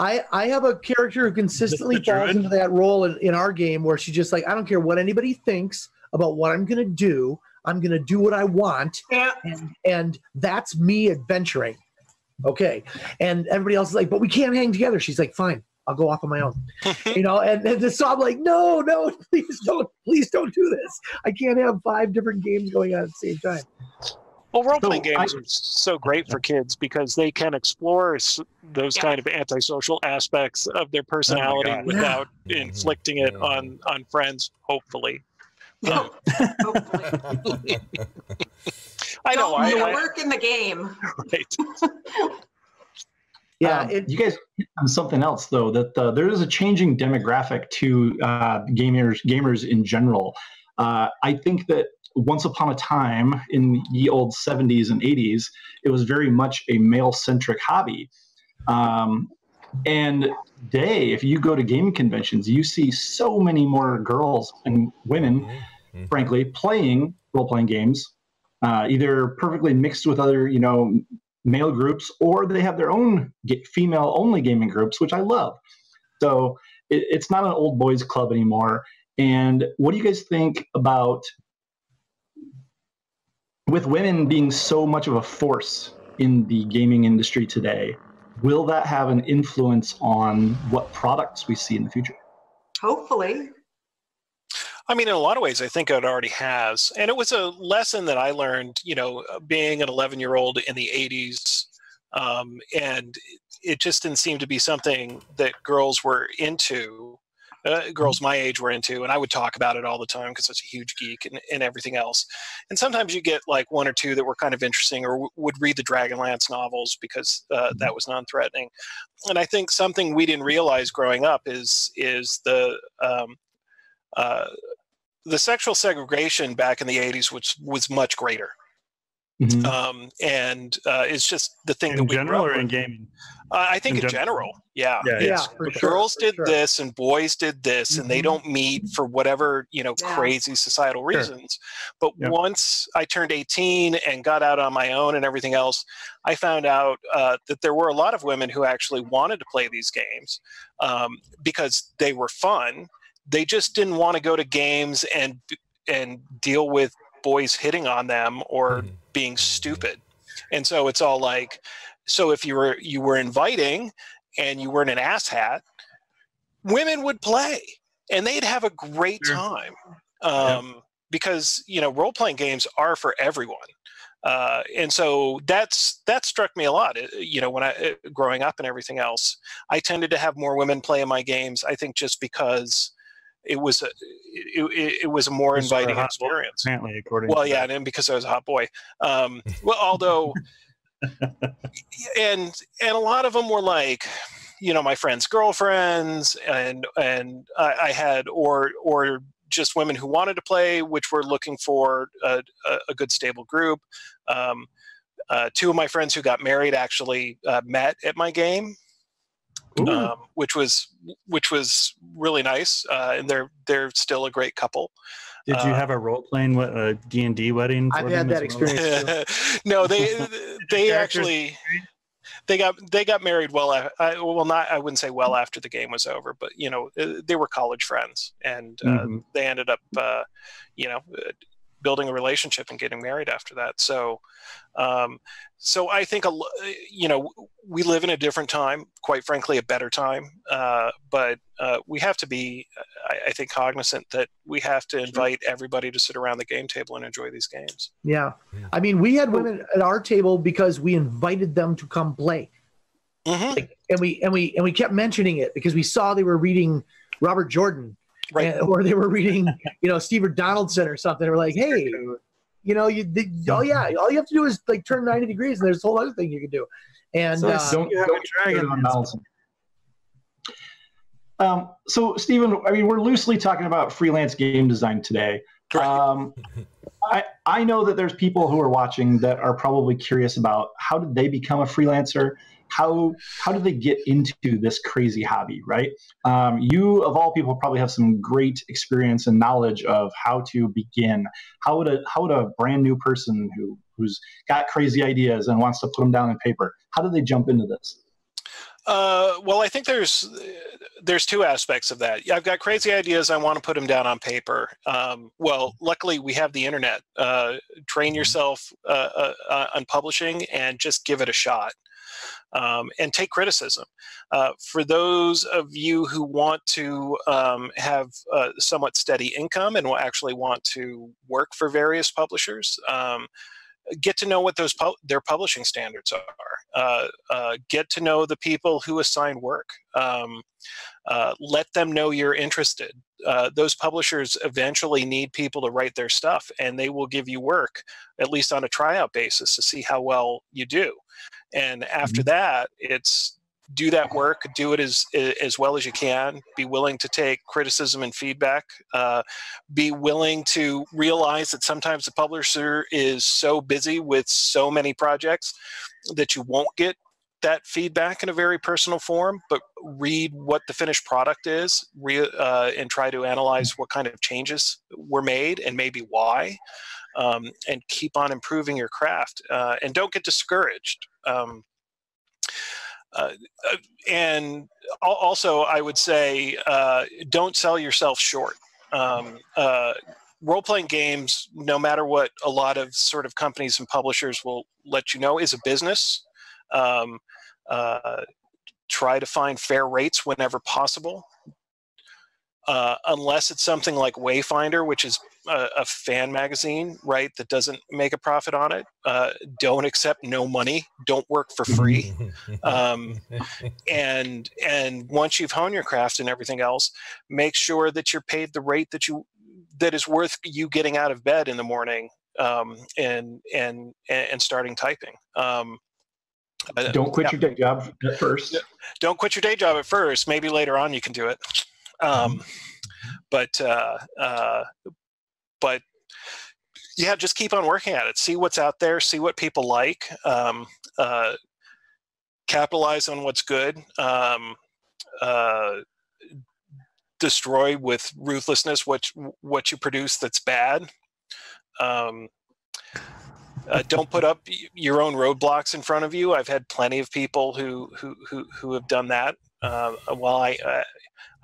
I, I have a character who consistently falls into that role in, in our game where she's just like, I don't care what anybody thinks about what I'm going to do. I'm going to do what I want. Yeah. And, and that's me adventuring. Okay. And everybody else is like, but we can't hang together. She's like, fine, I'll go off on my own. You know, and, and so I'm like, no, no, please don't, please don't do this. I can't have five different games going on at the same time. Well, role-playing so games I, are so great for kids because they can explore those yeah. kind of antisocial aspects of their personality oh without yeah. inflicting it yeah. on, on friends, hopefully. Yeah. Hopefully. I know. I, you I, work I, in the game. Right. yeah. Um, it, you guys hit on something else, though, that uh, there is a changing demographic to uh, gamers, gamers in general. Uh, I think that once upon a time in the old seventies and eighties, it was very much a male-centric hobby. Um, and today, if you go to gaming conventions, you see so many more girls and women, mm-hmm. frankly, playing role-playing games, uh, either perfectly mixed with other, you know, male groups, or they have their own female-only gaming groups, which I love. So it, it's not an old boys club anymore. And what do you guys think about with women being so much of a force in the gaming industry today, will that have an influence on what products we see in the future? Hopefully. I mean, in a lot of ways, I think it already has. And it was a lesson that I learned, you know, being an eleven-year-old in the eighties. Um, and it just didn't seem to be something that girls were into, uh, girls my age were into. And I would talk about it all the time because I was a huge geek and, and everything else. And sometimes you get like one or two that were kind of interesting or w would read the Dragonlance novels because uh, that was non-threatening. And I think something we didn't realize growing up is, is the... Um, uh, The sexual segregation back in the eighties was, was much greater. Mm-hmm. um, and uh, it's just the thing in that we general or in gaming? Uh, I think in, in general, general. Yeah. yeah, yeah for sure, girls for did sure. this and boys did this mm-hmm. and they don't meet for whatever, you know, yeah. crazy societal reasons. Sure. But yeah. once I turned eighteen and got out on my own and everything else, I found out uh, that there were a lot of women who actually wanted to play these games um, because they were fun. They just didn't want to go to games and and deal with boys hitting on them or mm. being stupid. And so it's all like, so if you were you were inviting and you weren't an asshat, women would play and they'd have a great sure. time um, yeah. because you know role-playing games are for everyone. Uh, and so that's that struck me a lot. You know, when I growing up and everything else, I tended to have more women play in my games. I think just because. It was a it, it was a more inviting a experience. Boy, apparently, according well, to yeah, that. And because I was a hot boy. Um, well, although, and and a lot of them were like, you know, my friends' girlfriends, and and I, I had or or just women who wanted to play, which were looking for a, a, a good stable group. Um, uh, two of my friends who got married actually uh, met at my game. Um, which was which was really nice, uh, and they're they're still a great couple. Did you have a role playing a D and D wedding? I've had that experience. No, they they actually they got they got married well. I, I, well, not I wouldn't say well after the game was over, but you know they were college friends, and uh, mm-hmm. they ended up uh, you know building a relationship and getting married after that. So. Um, So I think, a, you know, we live in a different time, quite frankly, a better time. Uh, but uh, we have to be, I, I think, cognizant that we have to invite everybody to sit around the game table and enjoy these games. Yeah. I mean, we had women at our table because we invited them to come play. Mm-hmm. like, and, we, and, we, and we kept mentioning it because we saw they were reading Robert Jordan right. and, or they were reading, you know, Steve Donaldson or something. They were like, hey. You know, you the, oh yeah, all you have to do is like turn ninety degrees, and there's a whole other thing you can do. And so, uh, don't you have don't a dragon on Donaldson? Um, so, Stephen, I mean, we're loosely talking about freelance game design today. Um, I I know that there's people who are watching that are probably curious about how did they become a freelancer? How how did they get into this crazy hobby? Right? Um, you of all people probably have some great experience and knowledge of how to begin. How would a how would a brand new person who who's got crazy ideas and wants to put them down on paper? How do they jump into this? Uh, well, I think there's there's two aspects of that. I've got crazy ideas. I want to put them down on paper. Um, well, luckily we have the internet. Uh, train yourself uh, uh, on publishing and just give it a shot. Um, and take criticism. Uh, for those of you who want to um, have uh, somewhat steady income and will actually want to work for various publishers, um, get to know what those pu their publishing standards are. Uh, uh, get to know the people who assign work. Um, uh, let them know you're interested. Uh, those publishers eventually need people to write their stuff, and they will give you work, at least on a tryout basis, to see how well you do. And after that, it's do that work, do it as as well as you can, be willing to take criticism and feedback, uh, be willing to realize that sometimes the publisher is so busy with so many projects that you won't get that feedback in a very personal form, but read what the finished product is re uh, and try to analyze what kind of changes were made and maybe why, um, and keep on improving your craft, uh, and don't get discouraged. Um, Uh, and also, I would say, uh, don't sell yourself short. Um, uh, role-playing games, no matter what a lot of sort of companies and publishers will let you know, is a business. Um, uh, try to find fair rates whenever possible. Uh, unless it's something like Wayfinder, which is a, a fan magazine, right, that doesn't make a profit on it, uh, don't accept no money, don't work for free. um, and, and once you've honed your craft and everything else, make sure that you're paid the rate that, you, that is worth you getting out of bed in the morning um, and, and, and starting typing. Um, don't quit yeah. your day job at first. Don't quit your day job at first. Maybe later on you can do it. Um, but, uh, uh, but yeah, just keep on working at it. See what's out there, see what people like, um, uh, capitalize on what's good, um, uh, destroy with ruthlessness what, what you produce that's bad. Um, Uh, don't put up your own roadblocks in front of you. I've had plenty of people who who who, who have done that. Uh, well, I uh,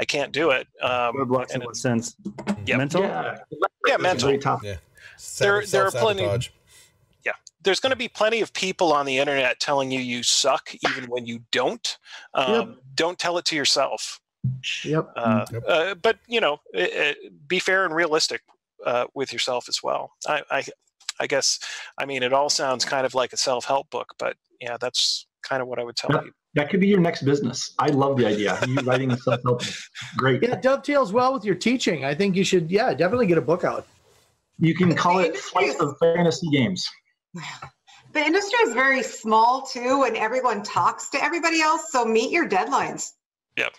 I can't do it. Um, roadblocks in what sense? Yep. Mental? Yeah, yeah mental. Yeah. There, there are plenty. Yeah, there's going to be plenty of people on the internet telling you you suck, even when you don't. Um, yep. Don't tell it to yourself. Yep. Uh, yep. Uh, but you know, it, it, be fair and realistic uh, with yourself as well. I. I I guess, I mean, it all sounds kind of like a self-help book, but yeah, that's kind of what I would tell that, you. That could be your next business. I love the idea. You writing a self-help book. Great. Yeah, it dovetails well with your teaching. I think you should, yeah, definitely get a book out. You can call it Slice of Fantasy Games. The industry is very small, too, and everyone talks to everybody else, so meet your deadlines. Yep.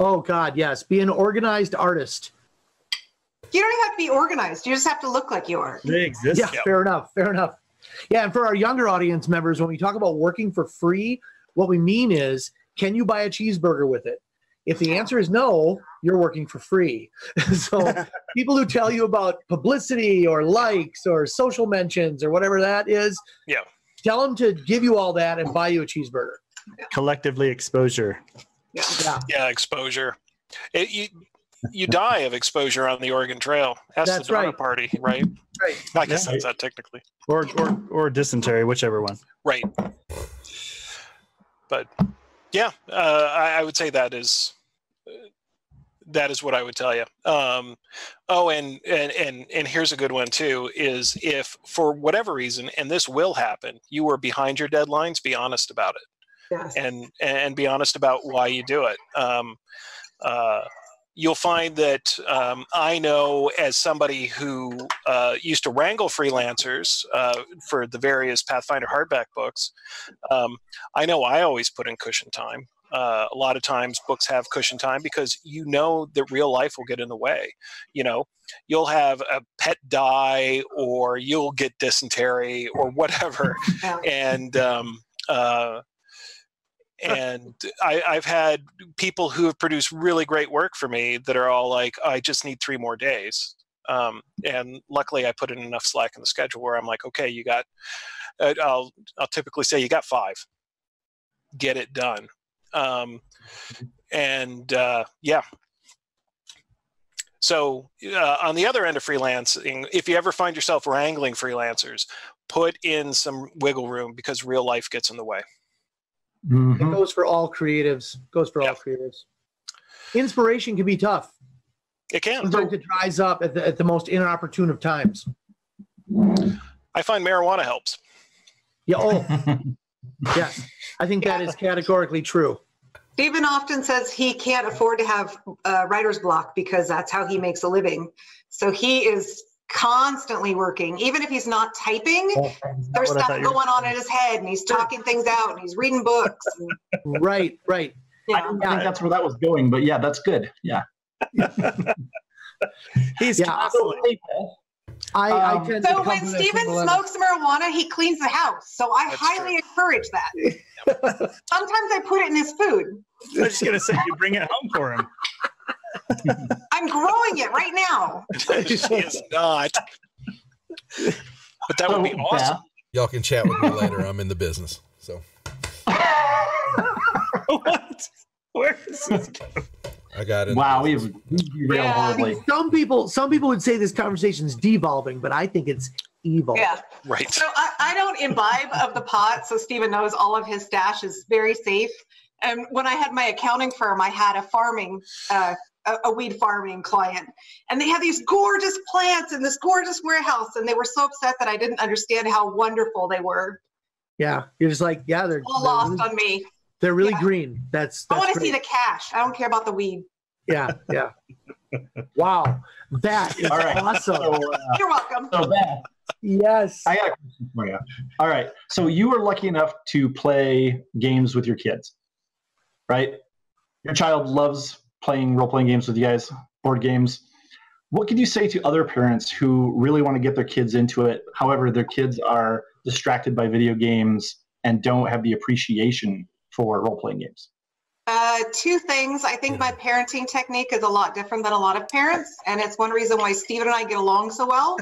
Oh, God, yes. Be an organized artist. You don't even have to be organized. You just have to look like you are. They exist. Yeah, yeah, fair enough. Fair enough. Yeah, and for our younger audience members, when we talk about working for free, what we mean is, can you buy a cheeseburger with it? If the answer is no, you're working for free. So people who tell you about publicity or likes or social mentions or whatever that is, yeah, tell them to give you all that and buy you a cheeseburger. Collectively, exposure. Yeah, yeah, yeah exposure. It, you, You die of exposure on the Oregon Trail. That's, That's the Donna right. party, right? Right. I guess yeah. that's that technically. Or, or or dysentery, whichever one. Right. But yeah, uh, I, I would say that is that is what I would tell you. Um, oh, and and and and here's a good one too: is if for whatever reason, and this will happen, you were behind your deadlines, be honest about it, yes. and and be honest about why you do it. Um, uh, You'll find that um, I know, as somebody who uh, used to wrangle freelancers uh, for the various Pathfinder hardback books, um, I know I always put in cushion time. Uh, a lot of times books have cushion time because you know that real life will get in the way. You know, you'll have a pet die or you'll get dysentery or whatever. And... Um, uh, And I, I've had people who have produced really great work for me that are all like, I just need three more days. Um, and luckily I put in enough slack in the schedule where I'm like, okay, you got, I'll, I'll typically say you got five, get it done. Um, and uh, yeah. So uh, on the other end of freelancing, if you ever find yourself wrangling freelancers, put in some wiggle room because real life gets in the way. Mm-hmm. It goes for all creatives. Goes for yeah. all creatives. Inspiration can be tough. It can. Sometimes it dries up at the, at the most inopportune of times. I find marijuana helps. Yeah. Oh. Yes. I think yeah. that is categorically true. Stephen often says he can't afford to have uh, writer's block because that's how he makes a living. So he is constantly working, even if he's not typing. Oh, there's stuff going on in his head, and he's talking things out, and he's reading books. And, right, right. Yeah. I don't think that's where that was going, but yeah, that's good. Yeah. He's yeah, constantly. I, um, I tend so to when Stephen smokes marijuana, he cleans the house. So I That's highly true. encourage that. Sometimes I put it in his food. I was just going to say, you bring it home for him. I'm growing it right now. She is not. But that would be oh, awesome. Y'all can chat with me later. I'm in the business. So. What? Where is this going? I got it. Wow, we've yeah. some people. Some people would say this conversation is devolving, but I think it's evil. Yeah, right. So I, I don't imbibe of the pot, so Stephen knows all of his stash is very safe. And when I had my accounting firm, I had a farming, uh, a, a weed farming client, and they had these gorgeous plants in this gorgeous warehouse, and they were so upset that I didn't understand how wonderful they were. Yeah, you're just like, yeah, they're all they're lost really, on me. They're really yeah. green. That's, that's I want to see the cash. I don't care about the weed. Yeah, yeah. Wow, that is all right. awesome. So, uh, you're welcome. So Beth, yes. I got a question for you. All right, so you were lucky enough to play games with your kids, right? Your child loves playing role-playing games with you guys, board games. What could you say to other parents who really want to get their kids into it? However, their kids are distracted by video games and don't have the appreciation for role-playing games? Uh, two things. I think my parenting technique is a lot different than a lot of parents, and it's one reason why Stephen and I get along so well,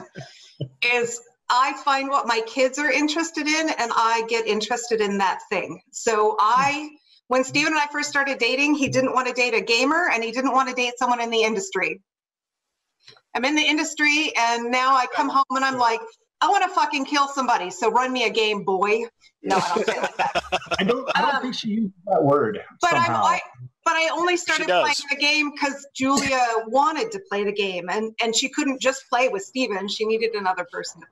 is I find what my kids are interested in, and I get interested in that thing. So I, when Stephen and I first started dating, he didn't want to date a gamer, and he didn't want to date someone in the industry. I'm in the industry, and now I come home, and I'm like, I want to fucking kill somebody, so run me a game, boy. No, I don't say it like that. I don't, I don't um, think she used that word. But somehow. I, I, but I only started playing the game because Julia wanted to play the game, and, and she couldn't just play with Stephen. She needed another person to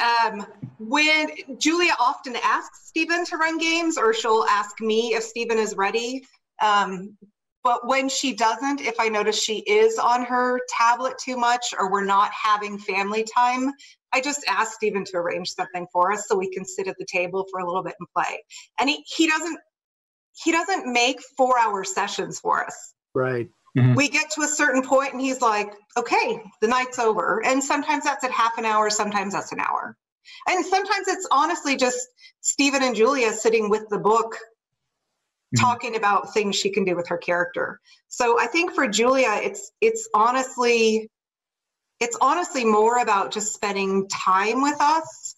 play. Um, when Julia often asks Stephen to run games, or she'll ask me if Stephen is ready. Um, But when she doesn't, if I notice she is on her tablet too much or we're not having family time, I just ask Stephen to arrange something for us so we can sit at the table for a little bit and play. And he, he doesn't he doesn't make four-hour sessions for us. Right. Mm-hmm. We get to a certain point and he's like, okay, the night's over. And sometimes that's at half an hour, sometimes that's an hour. And sometimes it's honestly just Stephen and Julia sitting with the book talking about things she can do with her character. So I think for Julia, it's it's honestly it's honestly more about just spending time with us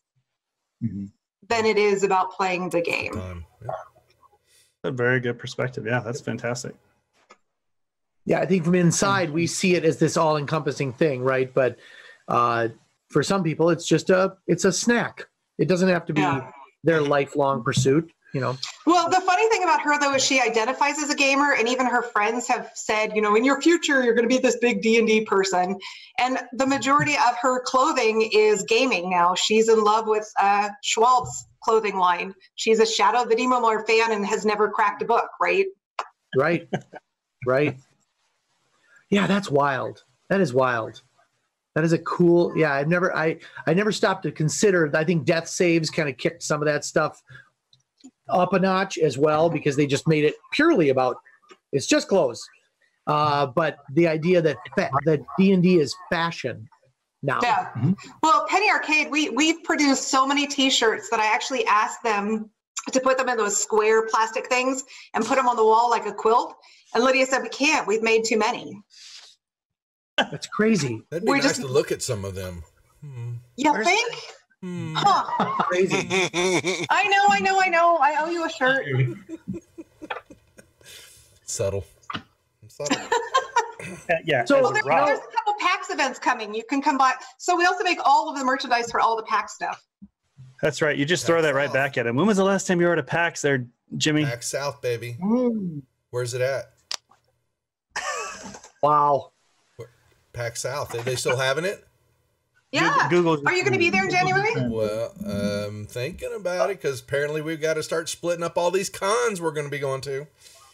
mm-hmm. than it is about playing the game. Um, yeah. A very good perspective. Yeah, that's fantastic. Yeah, I think from inside we see it as this all-encompassing thing, right? But uh, for some people, it's just a it's a snack. It doesn't have to be yeah. their lifelong pursuit. You know. Well, the funny thing about her, though, is she identifies as a gamer, and even her friends have said, you know, in your future, you're going to be this big D and D person. And the majority of her clothing is gaming now. She's in love with uh, Schwab's clothing line. She's a Shadow of the Demon Lord fan and has never cracked a book, right? Right. Right. Yeah, that's wild. That is wild. That is a cool – yeah, I've never I, – I never stopped to consider – I think Death Saves kind of kicked some of that stuff – up a notch as well, because they just made it purely about it's just clothes. Uh, but the idea that that D and D is fashion now. Yeah. Mm-hmm. Well, Penny Arcade, we we've produced so many T-shirts that I actually asked them to put them in those square plastic things and put them on the wall like a quilt. And Lydia said, "We can't. We've made too many." That's crazy. That'd be We're nice just... to look at some of them. Hmm. You Where's... think? Mm. Huh. Crazy. I know, I know, I know. I owe you a shirt. Subtle. I'm subtle. Uh, yeah. So well, there's, there's a couple PAX events coming. You can come by. So we also make all of the merchandise for all the PAX stuff. That's right. You just PAX throw that right South. back at him. When was the last time you were at a PAX there, Jimmy? PAX South, baby. Mm. Where's it at? Wow. PAX South. Are they still having it? Yeah. Google. Are you going to be there in January? Well, I'm thinking about it because apparently we've got to start splitting up all these cons we're going to be going to.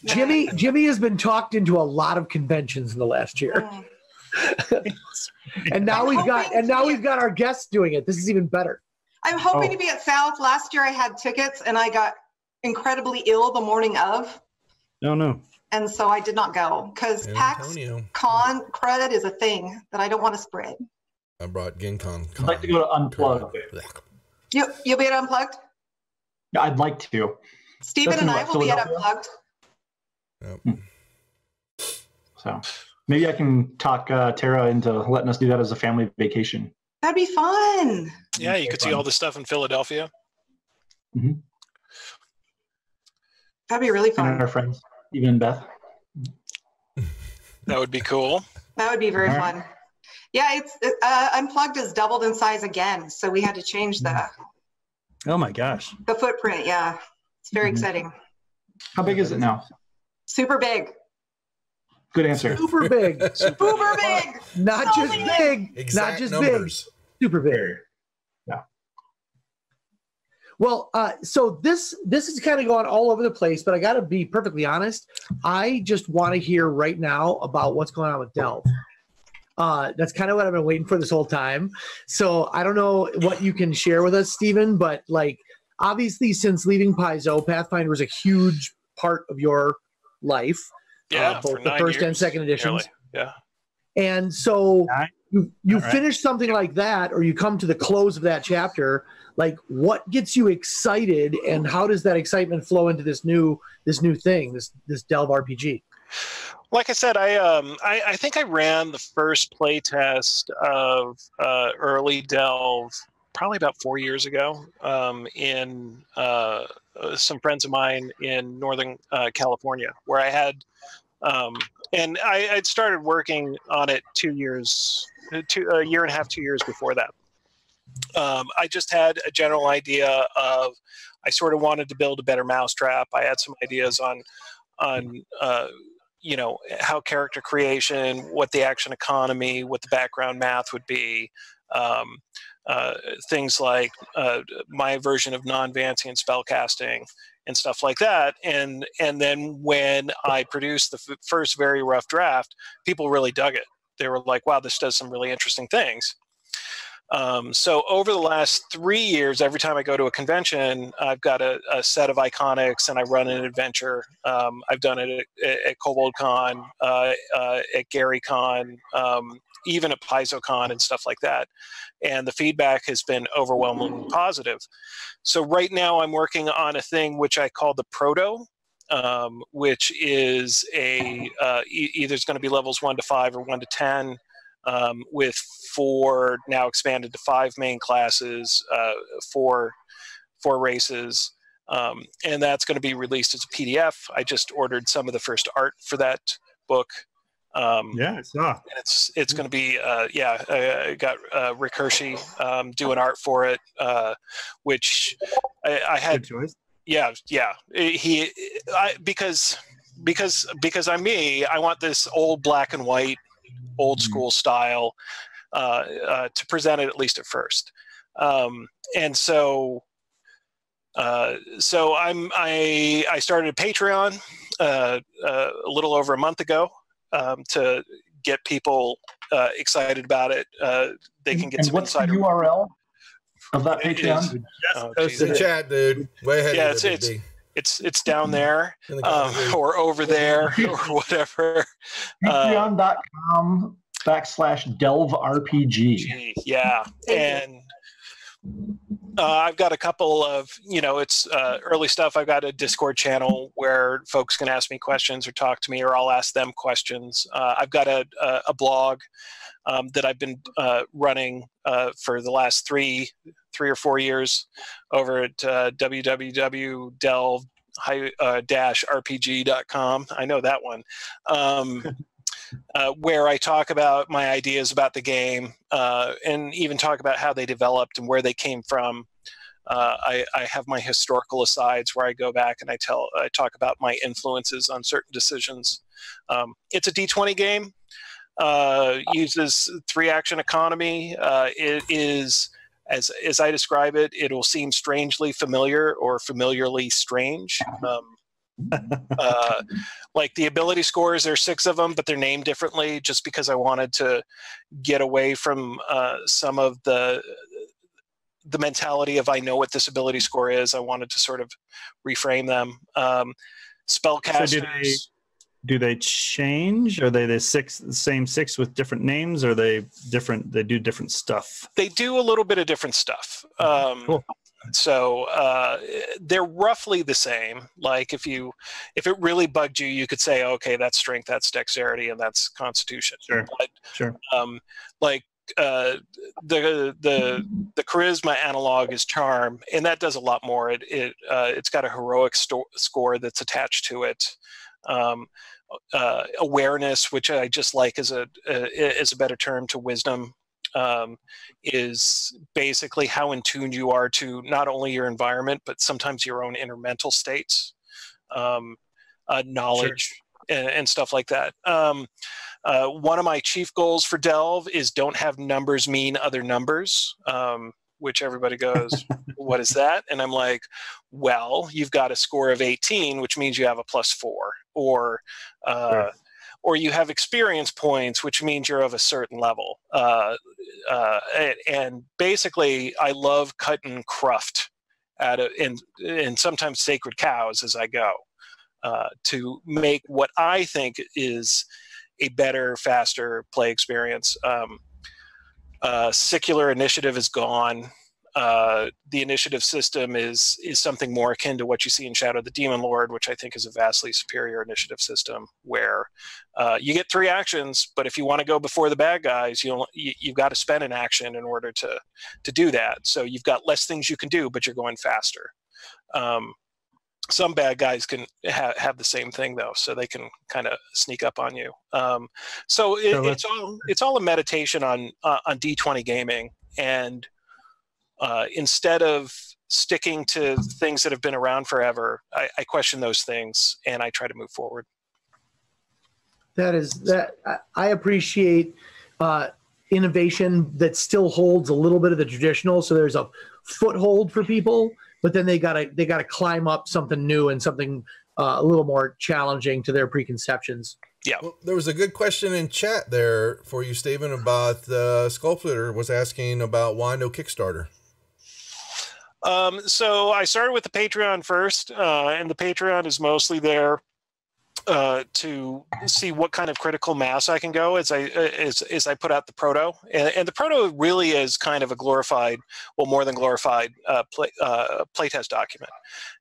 Jimmy, Jimmy has been talked into a lot of conventions in the last year, and now I'm we've got and now we've got our guests doing it. This is even better. I'm hoping oh. to be at South. Last year I had tickets and I got incredibly ill the morning of. No, no. And so I did not go because PAX Con crud is a thing that I don't want to spread. I brought Gen Con. I'd like to go to Unplugged. You, you'll be at Unplugged? Yeah, I'd like to. Stephen That's and I will be at Unplugged. Yep. So maybe I can talk uh, Tara into letting us do that as a family vacation. That'd be fun. Yeah, you could see all the stuff in Philadelphia. Mm-hmm. That'd be really fun. And our friends, even Beth. That would be cool. That would be very right. fun. Yeah, it's uh, Unplugged has doubled in size again, so we had to change the. Oh my gosh. The footprint, yeah, it's very mm-hmm. exciting. How big is it now? Super big. Good answer. Super big. Super big. Not so just big. Exact Not just numbers. big. Super big. Yeah. Well, uh, so this this is kind of going all over the place, but I got to be perfectly honest. I just want to hear right now about what's going on with Delve. Uh, that's kind of what I've been waiting for this whole time. So I don't know what you can share with us, Stephen, but like obviously since leaving Paizo, Pathfinder was a huge part of your life, yeah, uh, both the first years, and second editions. Nearly. Yeah, and so nine? you you right. finish something like that, or you come to the close of that chapter. Like, what gets you excited, and how does that excitement flow into this new this new thing, this this Delve R P G? Like I said, I um I, I think I ran the first playtest of uh, early Delve probably about four years ago um, in. Uh, some friends of mine in Northern uh, California where I had, um, and I, I'd started working on it two years, two, a year and a half, two years before that. Um, I just had a general idea of, I sort of wanted to build a better mousetrap. I had some ideas on, on uh, you know, how character creation, what the action economy, what the background math would be, um, Uh, things like uh, my version of non-Vancian spellcasting and stuff like that. And and then when I produced the f first very rough draft, people really dug it. They were like, wow, this does some really interesting things. Um, so over the last three years, every time I go to a convention, I've got a, a set of iconics and I run an adventure. Um, I've done it at, at Cobalt Con, uh, uh, at GaryCon, um, even at PaizoCon and stuff like that. And the feedback has been overwhelmingly positive. So right now I'm working on a thing which I call the Proto, um, which is a, uh, e either it's going to be levels one to five or one to ten, um, with four, now expanded to five main classes, uh, four, four races. Um, and that's going to be released as a P D F. I just ordered some of the first art for that book. Um, yeah, it's not. It's it's going to be uh, yeah. I, I got uh, Rick Hershey um, doing art for it, uh, which I, I had. Good choice. Yeah, yeah. He I, because because because I'm me. I want this old black and white, old school mm. style uh, uh, to present it at least at first, um, and so. Uh, so I'm I I started a Patreon uh, uh, a little over a month ago. Um, to get people uh, excited about it, uh, they can get and some what's insider. The U R L of that Patreon? Oh, it's in chat, dude. Way ahead. Yeah, it's it's, it's it's down there, the um, or over there, or whatever. Patreon dot com uh, backslash Delve R P G. Yeah, and. Uh, I've got a couple of, you know, it's uh, early stuff. I've got a Discord channel where folks can ask me questions or talk to me, or I'll ask them questions. Uh, I've got a, a, a blog um, that I've been uh, running uh, for the last three three or four years over at uh, w w w dot delve dash r p g dot com. I know that one. Um, uh, where I talk about my ideas about the game uh, and even talk about how they developed and where they came from. Uh, I, I have my historical asides where I go back and I tell, I talk about my influences on certain decisions. Um, it's a D twenty game. Uh, uses three-action economy. Uh, it is, as as I describe it, it will seem strangely familiar or familiarly strange. Um, uh, like the ability scores, there are six of them, but they're named differently just because I wanted to get away from uh, some of the. the mentality of I know what this ability score is. I wanted to sort of reframe them. Um, Spellcasters. So do, they, do they change? Are they the six, same six with different names? Or are they different? They do different stuff. They do a little bit of different stuff. Um, cool. So uh, they're roughly the same. Like if you, if it really bugged you, you could say, okay, that's strength, that's dexterity, and that's constitution. Sure. But, sure. Um, like, Uh, the the the charisma analog is charm, and that does a lot more. It it uh, it's got a heroic sto score that's attached to it. Um, uh, awareness, which I just like as a uh, is a better term to wisdom, um, is basically how in tune you are to not only your environment but sometimes your own inner mental states, um, uh, knowledge. Sure. And stuff like that. Um, uh, one of my chief goals for Delve is don't have numbers mean other numbers, um, which everybody goes, what is that? And I'm like, well, you've got a score of eighteen, which means you have a plus four, or uh, sure. or you have experience points, which means you're of a certain level. Uh, uh, and basically, I love cutting cruft out of, and, and sometimes sacred cows as I go. Uh, to make what I think is a better, faster play experience. Um, uh, Secular initiative is gone. Uh, the initiative system is is something more akin to what you see in Shadow of the Demon Lord, which I think is a vastly superior initiative system where uh, you get three actions, but if you want to go before the bad guys, you'll, you, you've got to spend an action in order to, to do that. So you've got less things you can do, but you're going faster. Um, Some bad guys can ha have the same thing though, so they can kind of sneak up on you. Um, so it, so it's all it's all a meditation on uh, on D twenty gaming, and uh, instead of sticking to things that have been around forever, I, I question those things and I try to move forward. That is that I appreciate uh, innovation that still holds a little bit of the traditional. So there's a foothold for people. But then they gotta they gotta climb up something new and something uh, a little more challenging to their preconceptions. Yeah, well, there was a good question in chat there for you, Stephen, about the uh, Sculptor was asking about why no Kickstarter. Um, so I started with the Patreon first, uh, and the Patreon is mostly there uh, to see what kind of critical mass I can go as I as as I put out the proto, and, and the proto really is kind of a glorified, well, more than glorified uh, play uh, playtest document,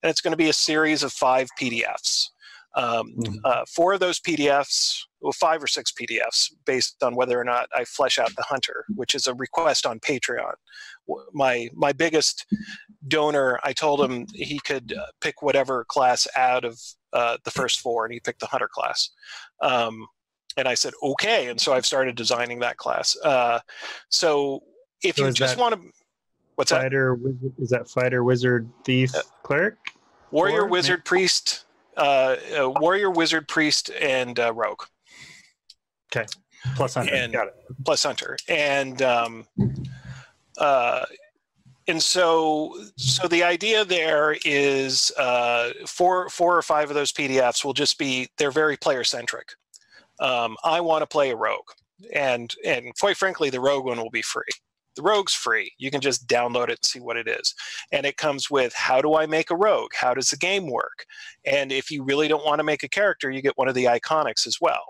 and it's going to be a series of five P D Fs. Um, mm-hmm. uh, four of those P D Fs, well, five or six P D Fs, based on whether or not I flesh out the Hunter, which is a request on Patreon. My my biggest donor, I told him he could uh, pick whatever class out of uh, the first four, and he picked the Hunter class. Um, and I said, okay, and so I've started designing that class. Uh, so if so you just want to... What's fighter, that? Wizard, is that Fighter, Wizard, Thief, uh, Cleric? Warrior, or, Wizard, maybe? Priest... Uh, uh, warrior, wizard, priest, and uh, rogue. Okay, plus hunter. And, Got it. Plus hunter, and um, uh, and so so the idea there is uh, four four or five of those P D Fs will just be they're very player centric. Um, I want to play a rogue, and and quite frankly, the rogue one will be free. The rogue's free. You can just download it and see what it is. And it comes with, how do I make a rogue? How does the game work? And if you really don't want to make a character, you get one of the iconics as well.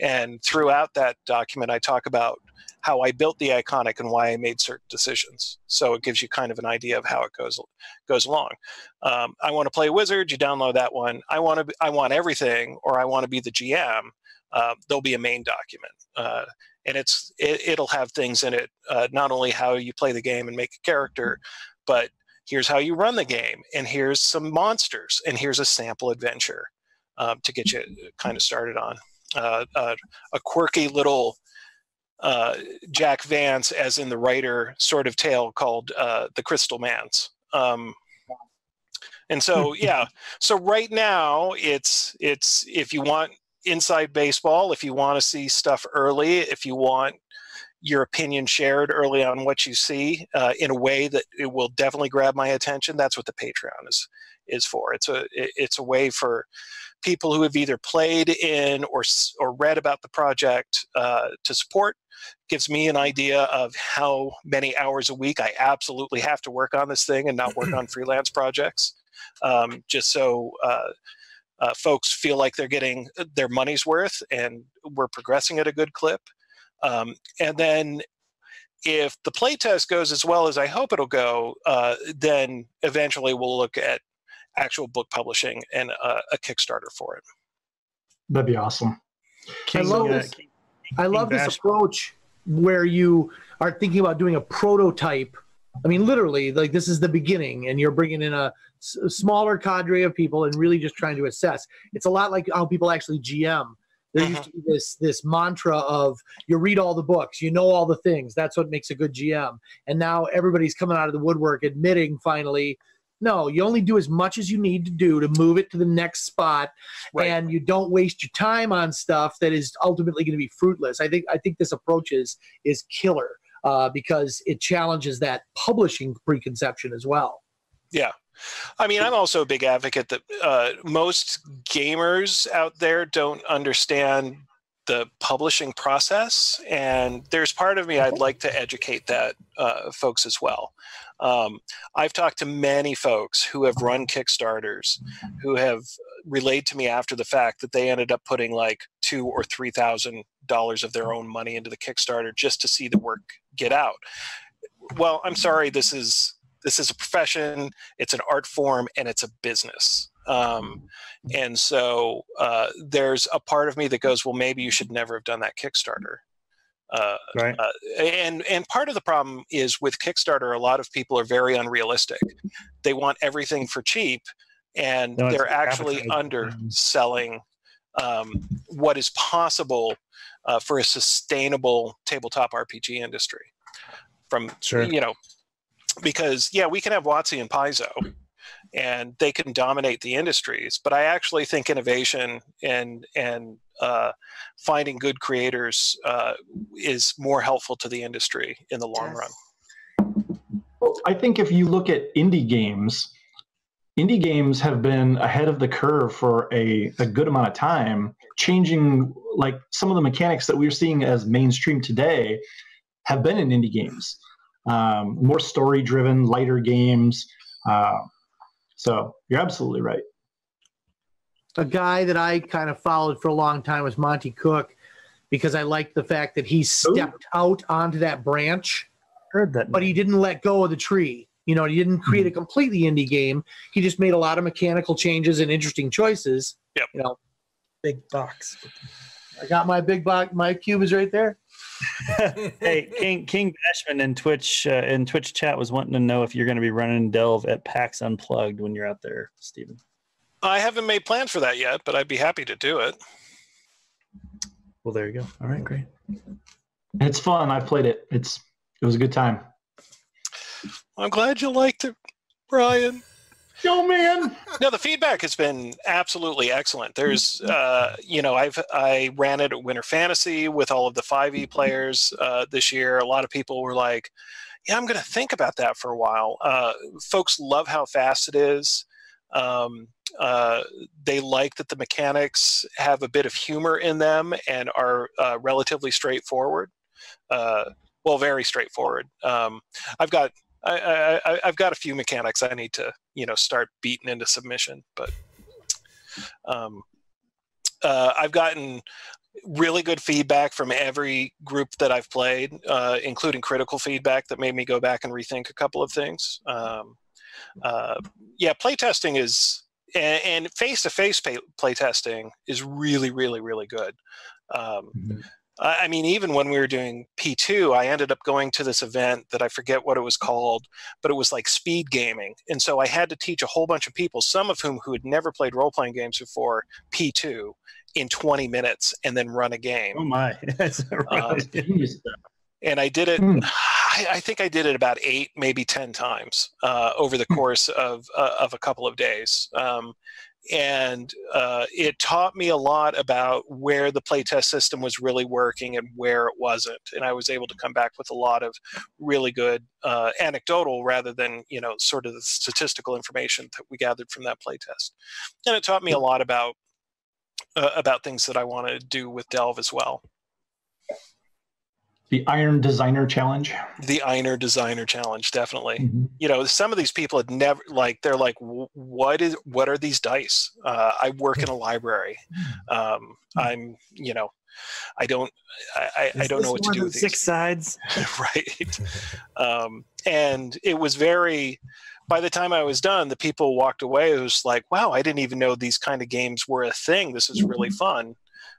And throughout that document, I talk about how I built the iconic and why I made certain decisions. So it gives you kind of an idea of how it goes goes along. Um, I want to play Wizard. You download that one. I want to be, I want everything, or I want to be the G M. Uh, there'll be a main document, uh, and it's it, it'll have things in it. Uh, not only how you play the game and make a character, but here's how you run the game, and here's some monsters, and here's a sample adventure uh, to get you kind of started on. Uh, uh, a quirky little uh, Jack Vance, as in the writer, sort of tale called uh, The Crystal Man's. Um, and so, yeah, so right now it's, it's if you want inside baseball, if you want to see stuff early, if you want your opinion shared early on what you see uh, in a way that it will definitely grab my attention, that's what the Patreon is is for. It's a it's a way for people who have either played in or or read about the project uh, to support. Gives me an idea of how many hours a week I absolutely have to work on this thing and not work on freelance projects, um, just so uh, uh, folks feel like they're getting their money's worth and we're progressing at a good clip. Um, and then if the playtest goes as well as I hope it'll go, uh, then eventually we'll look at actual book publishing and uh, a Kickstarter for it. That'd be awesome. King, I love, uh, this, King, King, I love King this approach where you are thinking about doing a prototype. I mean, literally, like this is the beginning, and you're bringing in a s smaller cadre of people and really just trying to assess. It's a lot like how people actually G M. There used to be this, this mantra of you read all the books, you know all the things. That's what makes a good G M. And now everybody's coming out of the woodwork admitting finally, no, you only do as much as you need to do to move it to the next spot, right. And you don't waste your time on stuff that is ultimately going to be fruitless. I think I think this approach is, is killer uh, because it challenges that publishing preconception as well. Yeah. I mean, I'm also a big advocate that uh, most gamers out there don't understand the publishing process, and there's part of me I'd like to educate that uh, folks as well. Um, I've talked to many folks who have run Kickstarters who have relayed to me after the fact that they ended up putting like two or three thousand dollars of their own money into the Kickstarter just to see the work get out. Well, I'm sorry, this is... This is a profession, it's an art form, and it's a business. Um, and so uh, there's a part of me that goes, well, maybe you should never have done that Kickstarter. Uh, right. uh, and, and part of the problem is with Kickstarter, a lot of people are very unrealistic. They want everything for cheap, and no, they're actually underselling um, what is possible uh, for a sustainable tabletop R P G industry. From, sure. you know, Because, yeah, we can have WotC and Paizo, and they can dominate the industries, but I actually think innovation and, and uh, finding good creators uh, is more helpful to the industry in the long yes. run. Well, I think if you look at indie games, indie games have been ahead of the curve for a, a good amount of time, changing like some of the mechanics that we're seeing as mainstream today have been in indie games. Um, more story-driven, lighter games. Uh, so you're absolutely right. A guy that I kind of followed for a long time was Monty Cook, because I liked the fact that he stepped Ooh. out onto that branch, Heard that, but name. he didn't let go of the tree. You know, he didn't create mm-hmm. a completely indie game. He just made a lot of mechanical changes and interesting choices. Yep. You know, big bucks. I got my big box. My cube is right there. Hey, King King Bashman in Twitch uh, in Twitch chat was wanting to know if you're going to be running Delve at PAX Unplugged when you're out there, Stephen. I haven't made plans for that yet, but I'd be happy to do it. Well, there you go. All right, great. It's fun. I've played it. It's it was a good time. I'm glad you liked it, Brian. Yo, man. No, the feedback has been absolutely excellent. There's, uh, you know, I've I ran it at Winter Fantasy with all of the five E players uh, this year. A lot of people were like, "Yeah, I'm going to think about that for a while." Uh, folks love how fast it is. Um, uh, they like that the mechanics have a bit of humor in them and are uh, relatively straightforward. Uh, well, very straightforward. Um, I've got. I, I, I've got a few mechanics I need to, you know, start beating into submission. But um, uh, I've gotten really good feedback from every group that I've played, uh, including critical feedback that made me go back and rethink a couple of things. Um, uh, yeah, playtesting is, and face-to-face -face playtesting is really, really, really good. Um, mm-hmm. I mean, even when we were doing P two, I ended up going to this event that I forget what it was called, but it was like speed gaming. And so I had to teach a whole bunch of people, some of whom who had never played role-playing games before, P two in twenty minutes and then run a game. Oh, my. That's really um, and I did it, hmm. I, I think I did it about eight, maybe ten times uh, over the course of, uh, of a couple of days. Um, And uh, it taught me a lot about where the playtest system was really working and where it wasn't. And I was able to come back with a lot of really good uh, anecdotal rather than, you know, sort of the statistical information that we gathered from that playtest. And it taught me a lot about, uh, about things that I want to do with Delve as well. The Iron Designer Challenge. The Iron Designer Challenge, definitely. Mm-hmm. You know, some of these people had never, like, they're like, what is, what are these dice? Uh, I work in a library. Um, I'm, you know, I don't, I, I don't know what to do with these. Six sides. Right. Um, and it was very, by the time I was done, the people walked away. It was like, wow, I didn't even know these kind of games were a thing. This is really fun.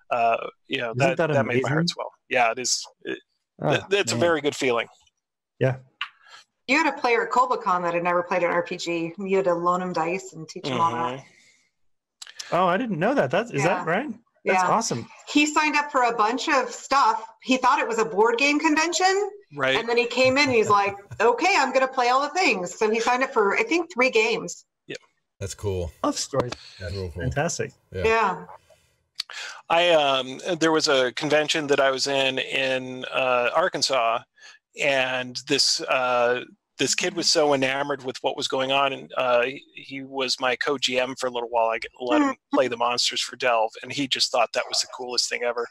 Uh, you know, that, that, that made my heart swell. Yeah, it is. It, Oh, it's man. a very good feeling. Yeah. You had a player at Cobalt Con that had never played an R P G. You had to loan him dice and teach him mm-hmm. all that. Oh, I didn't know that. That's, is yeah. that right? That's yeah. awesome. He signed up for a bunch of stuff. He thought it was a board game convention. Right. And then he came in and he's like, okay, I'm going to play all the things. So he signed up for, I think, three games. Yeah. That's cool. Love stories. That's real cool. Fantastic. Yeah. yeah. I um, there was a convention that I was in in uh, Arkansas, and this uh, this kid was so enamored with what was going on, and uh, he was my co G M for a little while. I let him play the monsters for Delve, and he just thought that was the coolest thing ever.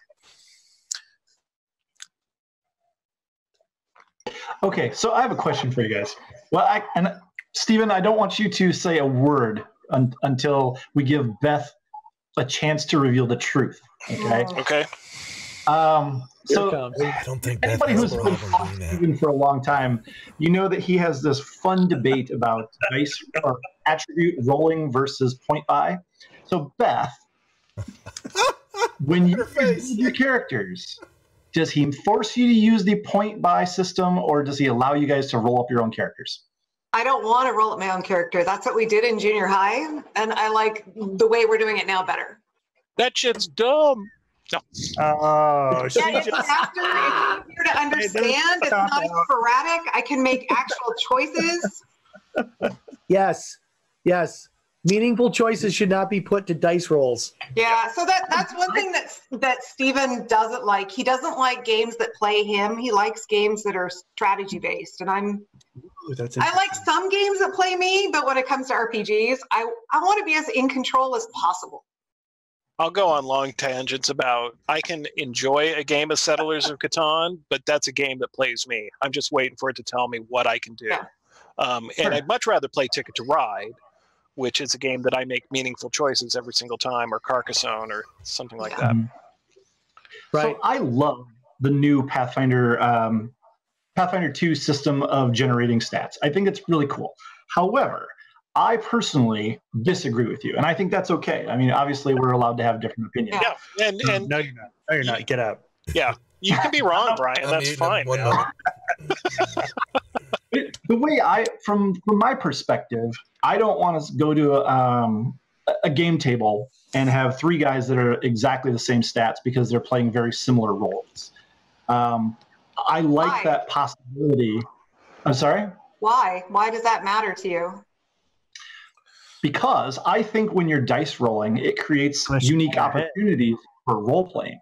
Okay, so I have a question for you guys. Well, I, and Stephen, I don't want you to say a word un until we give Beth a chance to reveal the truth. Okay. Okay. Um, so, I don't think anybody who's been following Stephen for a long time, you know that he has this fun debate about dice or attribute rolling versus point buy. So, Beth, when you build your characters, does he force you to use the point buy system, or does he allow you guys to roll up your own characters? I don't want to roll up my own character. That's what we did in junior high, and I like the way we're doing it now better. That shit's dumb. No. Oh, yeah, it's just... faster. It's easier to understand. It's not as sporadic. I can make actual choices. Yes, yes. Meaningful choices should not be put to dice rolls. Yeah, so that that's one thing that that Stephen doesn't like. He doesn't like games that play him. He likes games that are strategy based, and I'm. Ooh, that's I like some games that play me, but when it comes to R P Gs, I, I want to be as in control as possible. I'll go on long tangents about I can enjoy a game of Settlers of Catan, but that's a game that plays me. I'm just waiting for it to tell me what I can do. Yeah. Um, and sure. I'd much rather play Ticket to Ride, which is a game that I make meaningful choices every single time, or Carcassonne, or something like yeah. that. Right. So I love the new Pathfinder um, Pathfinder two system of generating stats. I think it's really cool. However, I personally disagree with you, and I think that's okay. I mean, obviously, we're allowed to have different opinions. Yeah, and, and no, you're not. No, you're not. Get out. Yeah, you can be wrong, Brian. That's fine. It, the way I, from from my perspective, I don't want to go to a, um, a game table and have three guys that are exactly the same stats because they're playing very similar roles. Um, I like Why? that possibility. I'm sorry? Why? Why does that matter to you? Because I think when you're dice rolling, it creates Let's unique opportunities for role playing.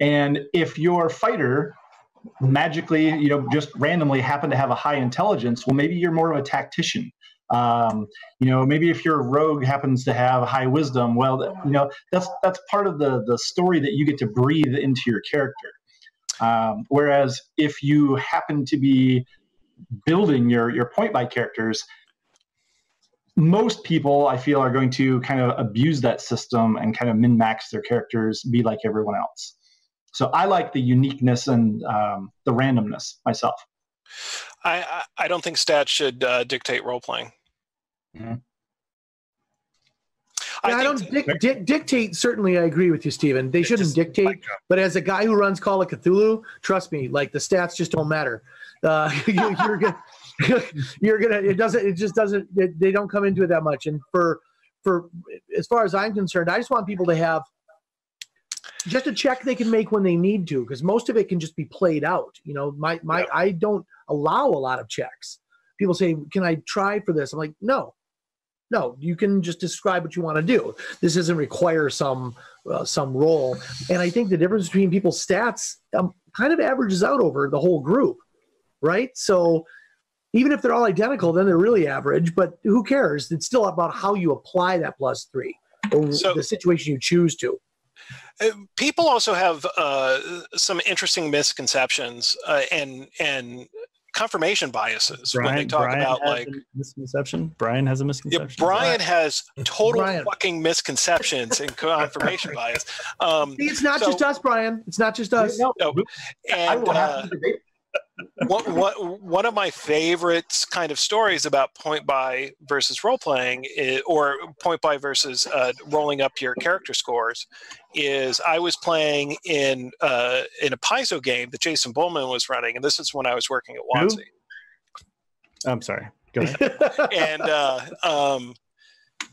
And if your fighter magically, you know, just randomly happen to have a high intelligence, well, maybe you're more of a tactician. Um, you know, maybe if your rogue happens to have high wisdom, well, you know, that's that's part of the the story that you get to breathe into your character. Um, whereas if you happen to be building your, your point by characters, most people I feel are going to kind of abuse that system and kind of min-max their characters, be like everyone else. So I like the uniqueness and um, the randomness myself. I, I don't think stats should uh, dictate role-playing. Mm-hmm. I, I don't dic dic dictate. Certainly, I agree with you, Stephen. They shouldn't just, dictate. Like, but as a guy who runs Call of Cthulhu, trust me, like the stats just don't matter. Uh, you, you're gonna, you're gonna. It doesn't. It just doesn't. It, they don't come into it that much. And for, for as far as I'm concerned, I just want people to have just a check they can make when they need to, because most of it can just be played out. You know, my my. Yeah. I don't allow a lot of checks. People say, "Can I try for this?" I'm like, no. No, you can just describe what you want to do. This doesn't require some uh, some role. And I think the difference between people's stats um, kind of averages out over the whole group, right? So even if they're all identical, then they're really average, but who cares? It's still about how you apply that plus three or so, the situation you choose to. Uh, people also have uh, some interesting misconceptions uh, and and. confirmation biases Brian, when they talk Brian about like misconception. Brian has a misconception. Yeah, Brian has total Brian. fucking misconceptions and confirmation bias. Um, See, it's not so, just us, Brian. It's not just us. No. no. And uh, what, what, one of my favorite kind of stories about point buy versus role playing, is, or point buy versus uh, rolling up your character scores, is I was playing in uh, in a Paizo game that Jason Bowman was running, and this is when I was working at Watsy. I'm sorry. Go ahead. and uh, um,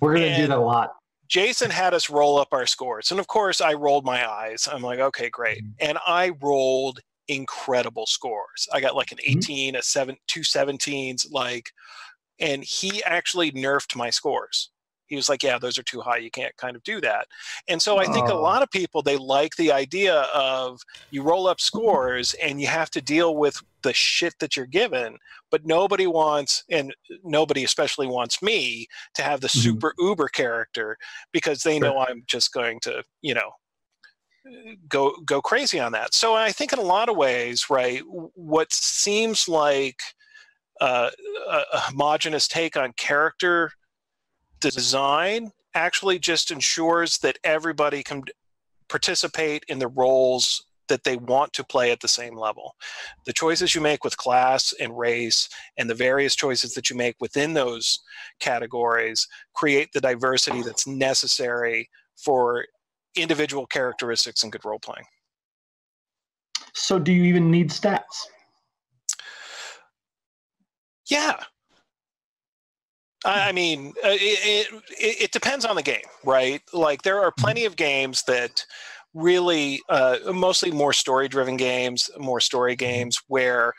we're gonna do that a lot. Jason had us roll up our scores, and of course, I rolled my eyes. I'm like, okay, great, and I rolled incredible scores. I got like an eighteen, mm-hmm. a seven, two seventeens, like, and he actually nerfed my scores. He was like, yeah, those are too high. You can't kind of do that. And so I think oh. a lot of people, they like the idea of you roll up scores and you have to deal with the shit that you're given, but nobody wants, and nobody especially wants me to have the mm-hmm. super uber character, because they know I'm just going to, you know, go go crazy on that. So I think in a lot of ways, right, what seems like uh, a, a homogenous take on character design actually just ensures that everybody can participate in the roles that they want to play at the same level. The choices you make with class and race and the various choices that you make within those categories create the diversity that's necessary for individual characteristics and good role playing. So do you even need stats? Yeah. I mean, it, it, it depends on the game, right? Like there are plenty of games that really, uh, mostly more story-driven games, more story games where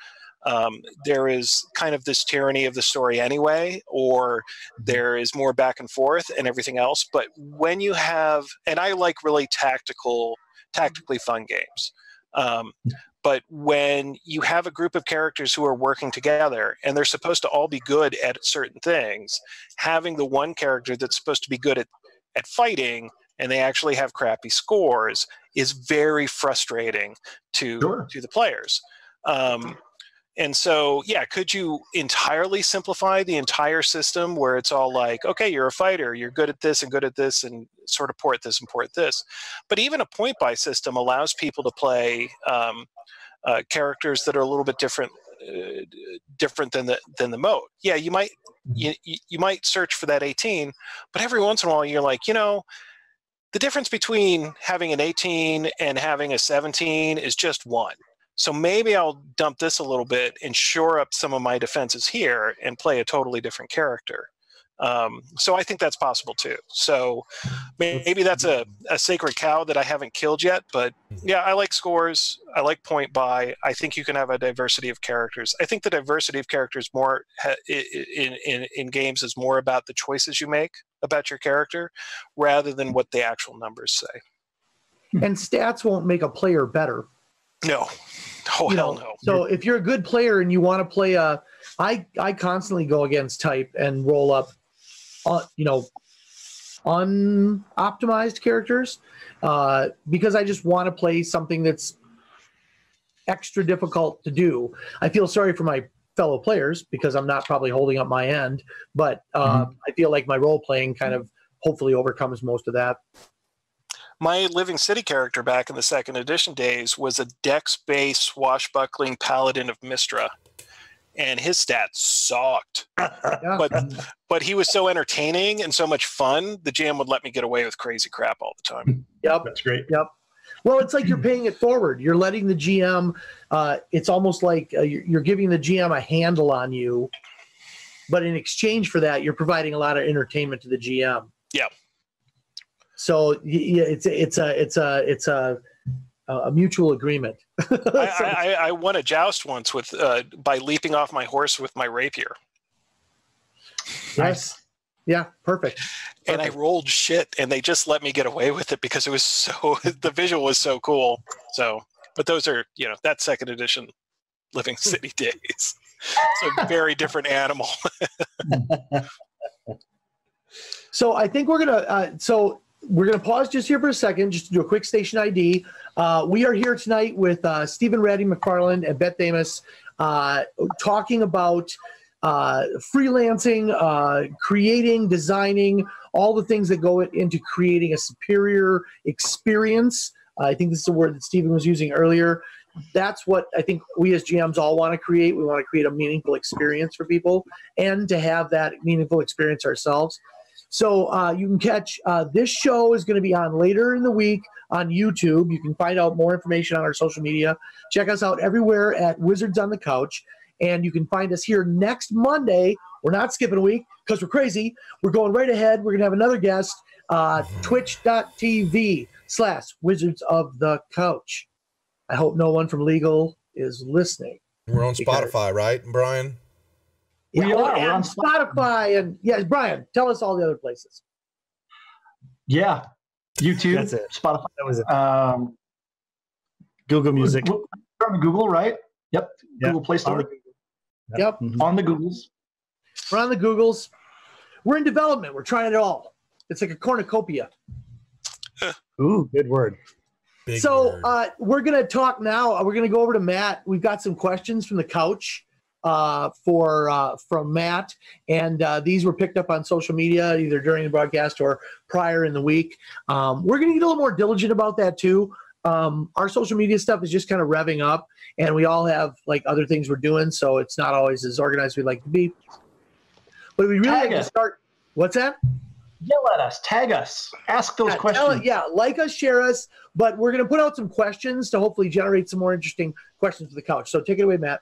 um, there is kind of this tyranny of the story anyway, or there is more back and forth and everything else. But when you have, and I like really tactical, tactically fun games. Um, but when you have a group of characters who are working together and they're supposed to all be good at certain things, having the one character that's supposed to be good at, at fighting and they actually have crappy scores is very frustrating to, sure. to the players. Um, And so, yeah, could you entirely simplify the entire system where it's all like, okay, you're a fighter, you're good at this and good at this and sort of port this and port this. But even a point buy system allows people to play um, uh, characters that are a little bit different uh, different than the, than the mode. Yeah, you might, you, you might search for that eighteen, but every once in a while you're like, you know, the difference between having an eighteen and having a seventeen is just one. So maybe I'll dump this a little bit and shore up some of my defenses here and play a totally different character. Um, so I think that's possible too. So maybe that's a, a sacred cow that I haven't killed yet, but yeah, I like scores. I like point buy. I think you can have a diversity of characters. I think the diversity of characters more ha in, in, in games is more about the choices you make about your character rather than what the actual numbers say. And stats won't make a player better. No. Oh, you hell know, no. So if you're a good player and you want to play a, I, I constantly go against type and roll up, uh, you know, unoptimized characters uh, because I just want to play something that's extra difficult to do. I feel sorry for my fellow players because I'm not probably holding up my end, but uh, mm-hmm. I feel like my role playing kind of hopefully overcomes most of that. My Living City character back in the second edition days was a dex-based swashbuckling paladin of Mistra, and his stats sucked. Yeah. But but he was so entertaining and so much fun, the G M would let me get away with crazy crap all the time. Yep, that's great. Yep. Well, it's like you're paying it forward. You're letting the G M. Uh, it's almost like uh, you're giving the G M a handle on you, but in exchange for that, you're providing a lot of entertainment to the G M. Yeah. So it's it's a it's a it's a a mutual agreement. So, I, I, I won a joust once with uh, by leaping off my horse with my rapier. Nice. Yeah, perfect. And perfect. I rolled shit, and they just let me get away with it because it was so the visual was so cool. So, but those are, you know, that second edition Living City days. It's a very different animal. So I think we're gonna uh, so we're gonna pause just here for a second, just to do a quick station I D. Uh, we are here tonight with uh, Stephen Ratty McFarland and Beth Damas, uh, talking about. Uh, freelancing, uh, creating, designing, all the things that go into creating a superior experience. Uh, I think this is a word that Stephen was using earlier. That's what I think we as G Ms all want to create. We want to create a meaningful experience for people and to have that meaningful experience ourselves. So uh, you can catch uh, this show is going to be on later in the week on YouTube. You can find out more information on our social media. Check us out everywhere at Wizards on the Couch. And you can find us here next Monday. We're not skipping a week because we're crazy. We're going right ahead. We're going to have another guest, uh, twitch.tv slash Wizards of the Couch. I hope no one from legal is listening. We're on Spotify, right, Brian? Yeah, we are. We're on Spotify. And yeah, Brian, tell us all the other places. Yeah. YouTube. That's it. Spotify. That was it. Um, Google Music. We're on Google, right? Yep. yep. Google Play Store. Yep. Mm-hmm. On the Googles. We're on the Googles. We're in development. We're trying it all. It's like a cornucopia. Ooh, good word. Big so word. Uh, we're going to talk now. We're going to go over to Matt. We've got some questions from the couch uh, for uh, from Matt. And uh, these were picked up on social media, either during the broadcast or prior in the week. Um, we're going to get a little more diligent about that, too. Um, our social media stuff is just kind of revving up, and we all have like other things we're doing, so it's not always as organized as we'd like to be. But we really tag like us. to start. What's that? Yell at us, tag us, ask those yeah, questions. Tell, yeah, like us, share us. But we're going to put out some questions to hopefully generate some more interesting questions for the couch. So take it away, Matt.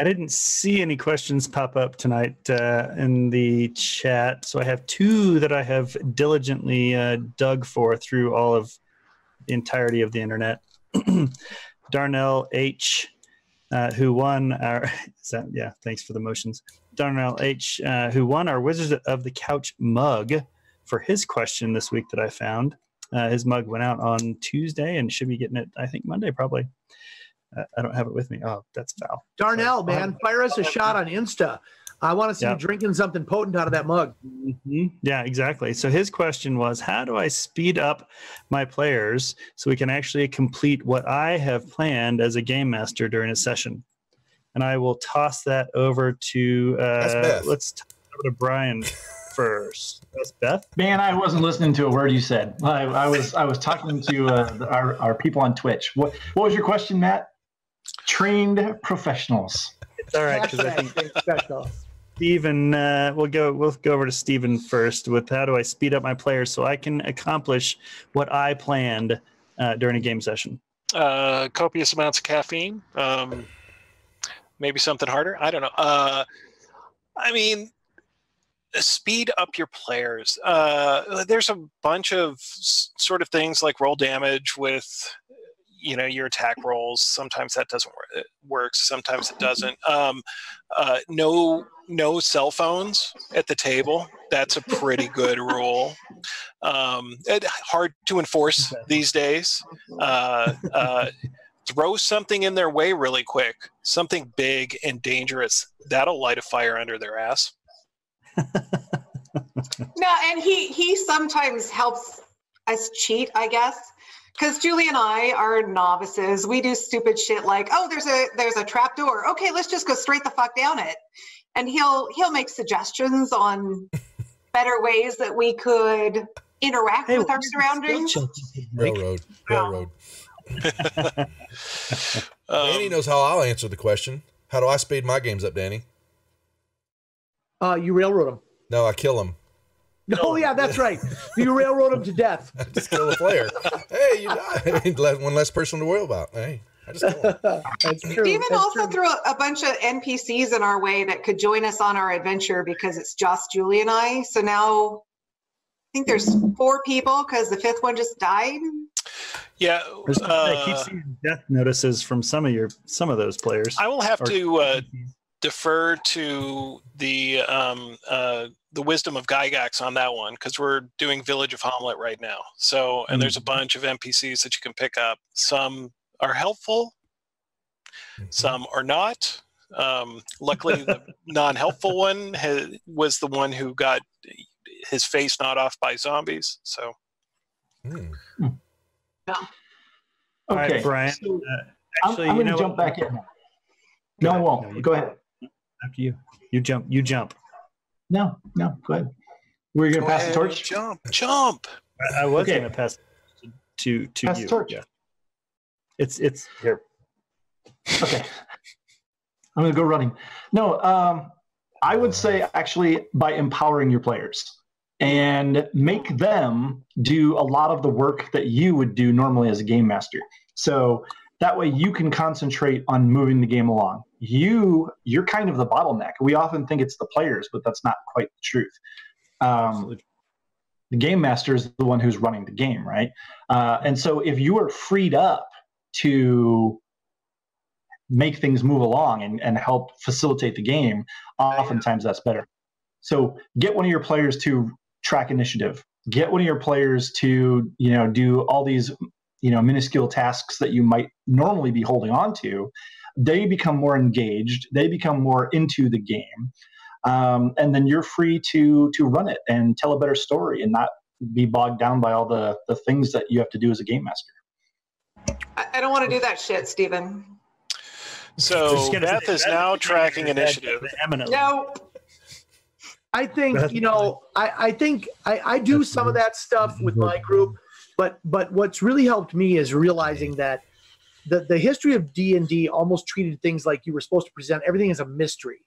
I didn't see any questions pop up tonight uh, in the chat, so I have two that I have diligently uh, dug for through all of. Entirety of the internet. Darnell H, uh, who won our is that, yeah thanks for the motions Darnell H, uh, who won our Wizards of the Couch mug for his question this week that I found. Uh, his mug went out on Tuesday and should be getting it, I think, Monday probably. uh, I don't have it with me. Oh, that's foul. Darnell, that's man, fire us a shot on Insta. I want to see yeah. you drinking something potent out of that mug. Mm-hmm. Yeah, exactly. So his question was, how do I speed up my players so we can actually complete what I have planned as a game master during a session? And I will toss that over to uh, let's toss it over to Brian first. That's Beth. Man, I wasn't listening to a word you said. I, I was I was talking to uh, our our people on Twitch. What what was your question, Matt? Trained professionals. It's all right, because I think special. Stephen, uh, we'll go. We'll go over to Stephen first. With how do I speed up my players so I can accomplish what I planned uh, during a game session? Uh, copious amounts of caffeine. Um, maybe something harder. I don't know. Uh, I mean, speed up your players. Uh, there's a bunch of sort of things like roll damage with. You know, your attack rolls, sometimes that doesn't work, it works, sometimes it doesn't. Um, uh, no no cell phones at the table, that's a pretty good rule. Um, it, hard to enforce these days. Uh, uh, throw something in their way really quick, something big and dangerous, that'll light a fire under their ass. No, and he, he sometimes helps us cheat, I guess. Because Julie and I are novices. We do stupid shit like, oh, there's a there's a trap door. Okay, let's just go straight the fuck down it. And he'll he'll make suggestions on better ways that we could interact hey, with our surroundings. Railroad. Railroad. um, Danny knows how I'll answer the question. How do I speed my games up, Danny? Uh, you railroad them. No, I kill them. Oh, yeah, that's right. You railroad them to death. I just kill a player. Hey, you died. One less person to worry about. Hey, I just kill them. That's true. Stephen that's also true. threw a bunch of N P Cs in our way that could join us on our adventure because it's just Julie and I. So now I think there's four people because the fifth one just died. Yeah, uh, I keep seeing death notices from some of your some of those players. I will have to uh, defer to the um, uh, the wisdom of Gygax on that one because we're doing Village of Hamlet right now. So, and mm-hmm. there's a bunch of N P Cs that you can pick up. Some are helpful, mm-hmm. some are not. Um, luckily, the non-helpful one has, was the one who got his face gnawed off by zombies. So. Mm. Yeah. All okay. right, Brian. So, uh, actually, I'm, I'm going to jump what? back in. No, I won't. No, go ahead. After you. You jump. You jump. No, no. Go ahead. We're going to pass ahead. the torch. Jump. Jump. I, I was okay. going to pass to to pass you. The torch. Yeah. It's it's here. Okay. I'm going to go running. No, um, I would say actually by empowering your players. And make them do a lot of the work that you would do normally as a game master. So that way you can concentrate on moving the game along. You, you're kind of the bottleneck. We often think it's the players, but that's not quite the truth. Um, the game master is the one who's running the game, right? Uh, and so if you are freed up to make things move along and, and help facilitate the game, oftentimes that's better. So get one of your players to track initiative. Get one of your players to, you know, do all these, you know, minuscule tasks that you might normally be holding on to. They become more engaged. They become more into the game, um, and then you're free to to run it and tell a better story and not be bogged down by all the the things that you have to do as a game master. I don't want to do that shit, Stephen. So Beth is now tracking initiative. No. I think, you know, I, I think I, I do some of that stuff with my group, but but what's really helped me is realizing that the, the history of D and D almost treated things like you were supposed to present everything as a mystery.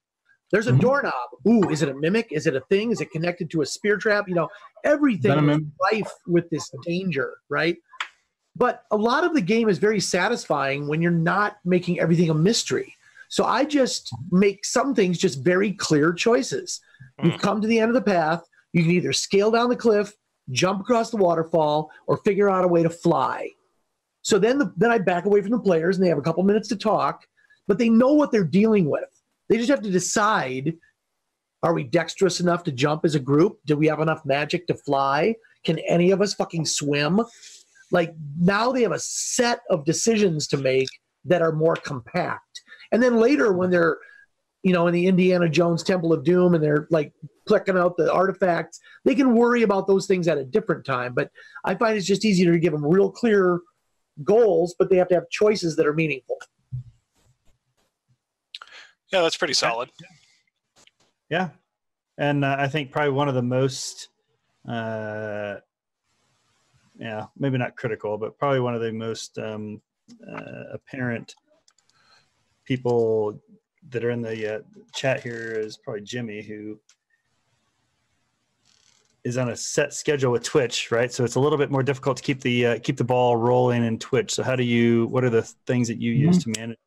There's a mm-hmm. doorknob. Ooh, is it a mimic? Is it a thing? Is it connected to a spear trap? You know, everything is rife with this danger, right? But a lot of the game is very satisfying when you're not making everything a mystery. So I just make some things just very clear choices. You've come to the end of the path. You can either scale down the cliff, jump across the waterfall, or figure out a way to fly. So then, the, then I back away from the players, and they have a couple minutes to talk, but they know what they're dealing with. They just have to decide, are we dexterous enough to jump as a group? Do we have enough magic to fly? Can any of us fucking swim? Like, now they have a set of decisions to make that are more compact. And then later, when they're you know, in the Indiana Jones Temple of Doom, and they're like plucking out the artifacts, they can worry about those things at a different time. But I find it's just easier to give them real clear goals, but they have to have choices that are meaningful. Yeah, that's pretty solid. Yeah. And uh, I think probably one of the most, uh, yeah, maybe not critical, but probably one of the most um, uh, apparent people that are in the uh, chat here is probably Jimmy, who is on a set schedule with Twitch, right? So it's a little bit more difficult to keep the uh, keep the ball rolling in Twitch. So how do you? What are the things that you use mm-hmm. to manage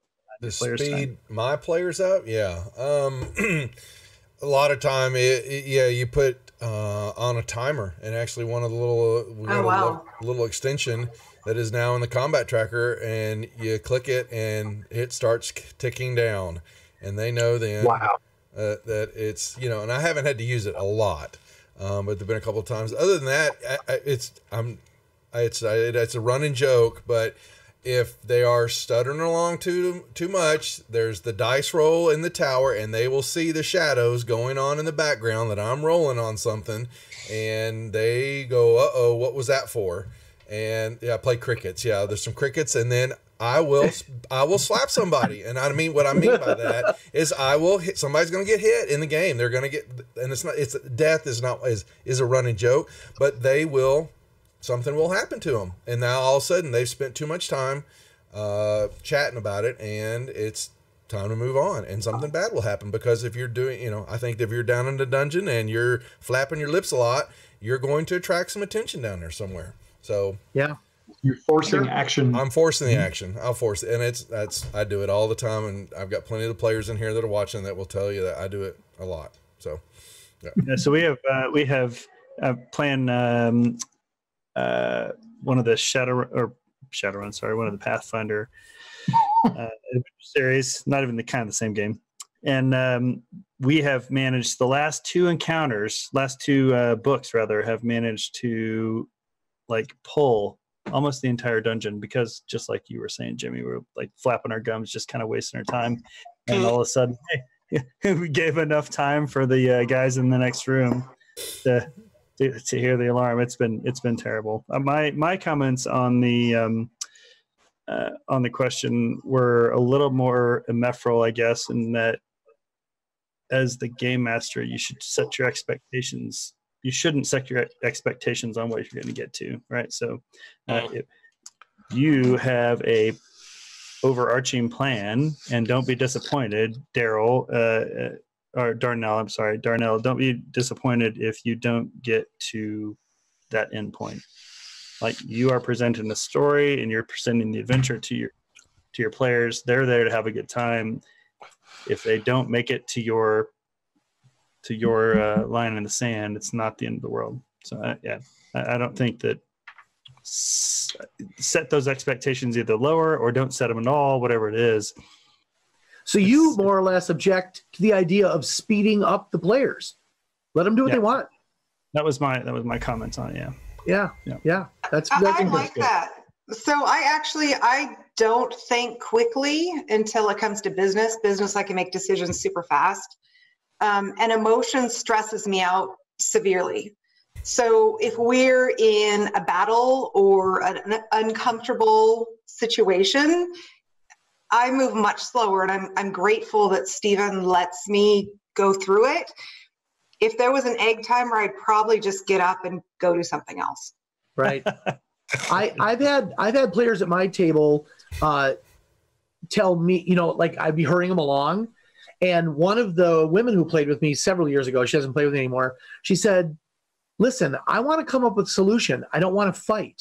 the players speed? My players up, yeah. Um, a lot of time, it, it, yeah. You put uh, on a timer, and actually one of the little we got oh, wow. a little, little extension that is now in the combat tracker, and you click it, and it starts ticking down. And they know then wow. uh, that it's, you know, and I haven't had to use it a lot, um, but there've been a couple of times. Other than that, I, I, it's I'm, I, it's I, it's a running joke. But if they are stuttering along too too much, there's the dice roll in the tower, and they will see the shadows going on in the background that I'm rolling on something, and they go, uh oh, what was that for? And yeah, I play crickets. Yeah, there's some crickets, and then I will I will slap somebody. And I mean, what I mean by that is I will hit somebody's going to get hit in the game. They're going to get, and it's not, it's death is not, is, is a running joke, but they will, something will happen to them. And now all of a sudden they've spent too much time uh, chatting about it, and it's time to move on, and something bad will happen. Because if you're doing, you know, I think if you're down in the dungeon and you're flapping your lips a lot, you're going to attract some attention down there somewhere. So yeah. You're forcing action. I'm forcing the action. I'll force it. And it's, that's, I do it all the time. And I've got plenty of the players in here that are watching that will tell you that I do it a lot. So, yeah. yeah so we have, uh, we have uh, playing um, uh, one of the Shadow or Shadowrun, sorry, one of the Pathfinder uh, series, not even the kind of the same game. And um, we have managed the last two encounters, last two uh, books rather, have managed to like pull almost the entire dungeon, because just like you were saying, Jimmy, we were like flapping our gums, just kind of wasting our time. And all of a sudden, hey, we gave enough time for the uh, guys in the next room to, to to hear the alarm. It's been it's been terrible. Uh, my my comments on the um, uh, on the question were a little more ephemeral, I guess, in that as the game master, you should set your expectations. You shouldn't set your expectations on what you're going to get to, right? So uh, if you have a overarching plan, and don't be disappointed, Daryl, uh, or Darnell, I'm sorry, Darnell, don't be disappointed if you don't get to that end point. Like, you are presenting a story and you're presenting the adventure to your, to your players. They're there to have a good time. If they don't make it to your to your uh, line in the sand, it's not the end of the world. So uh, yeah, I, I don't think that s set those expectations either lower or don't set them at all, whatever it is. So it's, you more or less object to the idea of speeding up the players. Let them do what yeah. they want. That was my, that was my comments on it. Yeah. Yeah. Yeah. yeah. That's, that's I, I like good. that. So I actually, I don't think quickly until it comes to business. Business, I can make decisions super fast. Um, and emotion stresses me out severely. So if we're in a battle or an uncomfortable situation, I move much slower, and I'm, I'm grateful that Stephen lets me go through it. If there was an egg timer, I'd probably just get up and go do something else. Right. I, I've had, I've had players at my table uh, tell me, you know, like I'd be hurrying them along. And one of the women who played with me several years ago, she doesn't play with me anymore, she said, listen, I want to come up with a solution. I don't want to fight.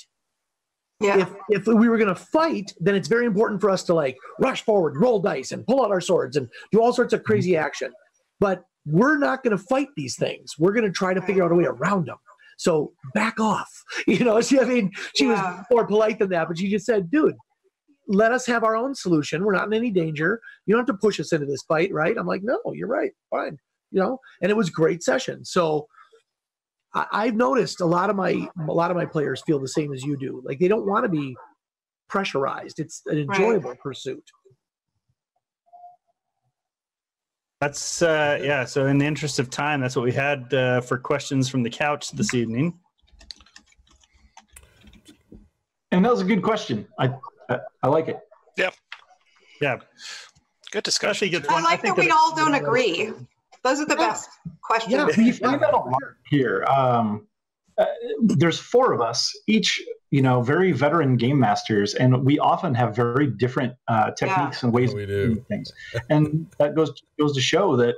Yeah. If, if we were going to fight, then it's very important for us to like rush forward, roll dice, and pull out our swords and do all sorts of crazy action. But we're not going to fight these things. We're going to try to figure out a way around them. So back off. You know, she, I mean, she yeah. was more polite than that, but she just said, dude, let us have our own solution. We're not in any danger. You don't have to push us into this fight, right? I'm like, no, you're right. Fine. You know, and it was a great session. So I, I've noticed a lot of my a lot of my players feel the same as you do. Like, they don't want to be pressurized. It's an enjoyable right. pursuit. That's uh, yeah. So in the interest of time, that's what we had uh, for questions from the couch this evening. And that was a good question. I. Uh, I like it. Yeah. Yeah. Good discussion. Good I like I that, that we all don't agree. Those are the yeah. best questions. Yeah, we've got a lot here. Um, uh, there's four of us, each, you know, very veteran game masters, and we often have very different uh, techniques yeah. and ways we do. do things. And that goes goes to show that,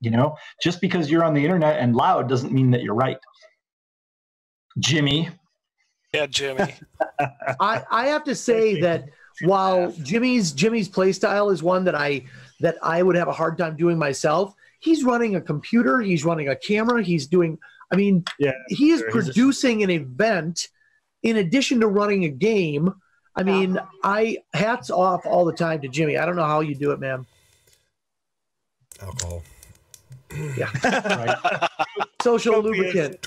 you know, just because you're on the internet and loud doesn't mean that you're right. Jimmy. Yeah, Jimmy. I, I have to say that while Jimmy's Jimmy's play style is one that I that I would have a hard time doing myself, he's running a computer, he's running a camera, he's doing I mean yeah, he is producing an event in addition to running a game. I mean, I hats off all the time to Jimmy. I don't know how you do it, man. Alcohol. Yeah. Right. Social lubricant.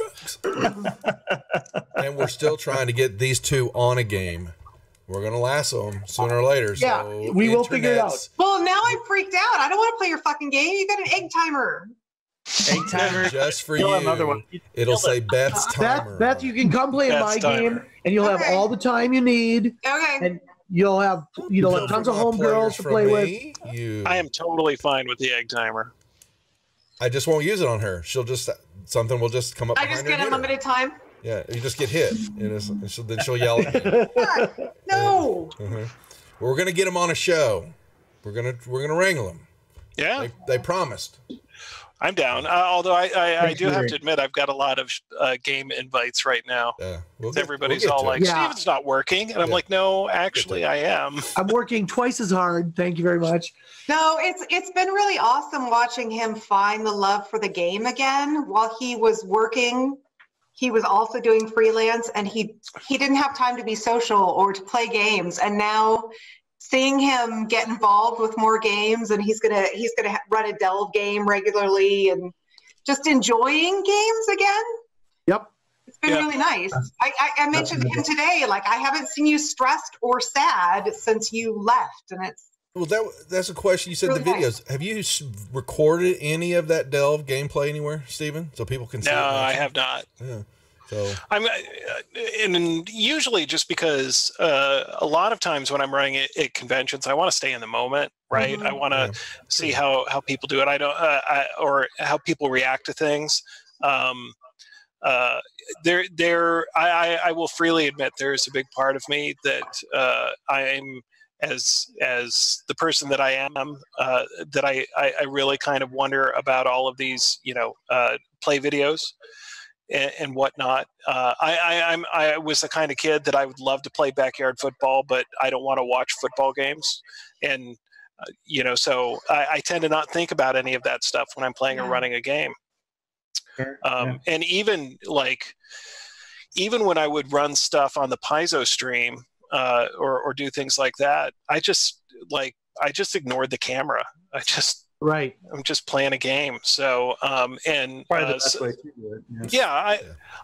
And we're still trying to get these two on a game. We're going to lasso them sooner or later. Yeah, so we will figure it out. Well, now I'm freaked out. I don't want to play your fucking game. You got an egg timer. Egg timer. Just for you. Another one. It'll say Beth's timer. Beth, Beth, you can come play in my game, and you'll okay. have all the time you need. Okay. And You'll have you know tons of home girls to play me, with. You... I am totally fine with the egg timer. I just won't use it on her. She'll just something will just come up. I just get a limited time. Yeah, you just get hit, and, it's, and she'll, then she'll yell at you. No. And, uh-huh. We're gonna get him on a show. We're gonna we're gonna wrangle him. Yeah, they, they promised. I'm down. Uh, although I, I, I do have to admit, I've got a lot of uh, game invites right now. Yeah, we'll get, everybody's we'll all like, yeah. Steven's not working. And I'm yeah. like, no, actually, I am. I'm working twice as hard. Thank you very much. No, it's it's been really awesome watching him find the love for the game again. While he was working, he was also doing freelance. And he, he didn't have time to be social or to play games. And now... seeing him get involved with more games, and he's gonna he's gonna run a delve game regularly, and just enjoying games again. Yep, it's been yeah. really nice. I, I, I mentioned him today, like I haven't seen you stressed or sad since you left, and it's well. That that's a question you said really in the videos. Nice. Have you recorded any of that delve gameplay anywhere, Stephen, so people can see? No, it I have not. Yeah. So. I'm, and usually just because uh, a lot of times when I'm running at, at conventions, I want to stay in the moment, right? Mm-hmm. I want to yeah. see how, how people do it. I don't, uh, I, or how people react to things. Um, uh, there, there. I, I will freely admit there is a big part of me that uh, I'm as as the person that I am, uh, that I, I, I really kind of wonder about all of these, you know, uh, play videos. And, and whatnot. Uh, I, I, I'm, I was the kind of kid that I would love to play backyard football, but I don't want to watch football games. And, uh, you know, so I, I tend to not think about any of that stuff when I'm playing yeah. or running a game. Sure. Um, yeah. And even like, even when I would run stuff on the Paizo stream uh, or, or do things like that, I just like, I just ignored the camera. I just, Right. I'm just playing a game. So, um, and uh, so, way to do it. Yeah. yeah, I, yeah.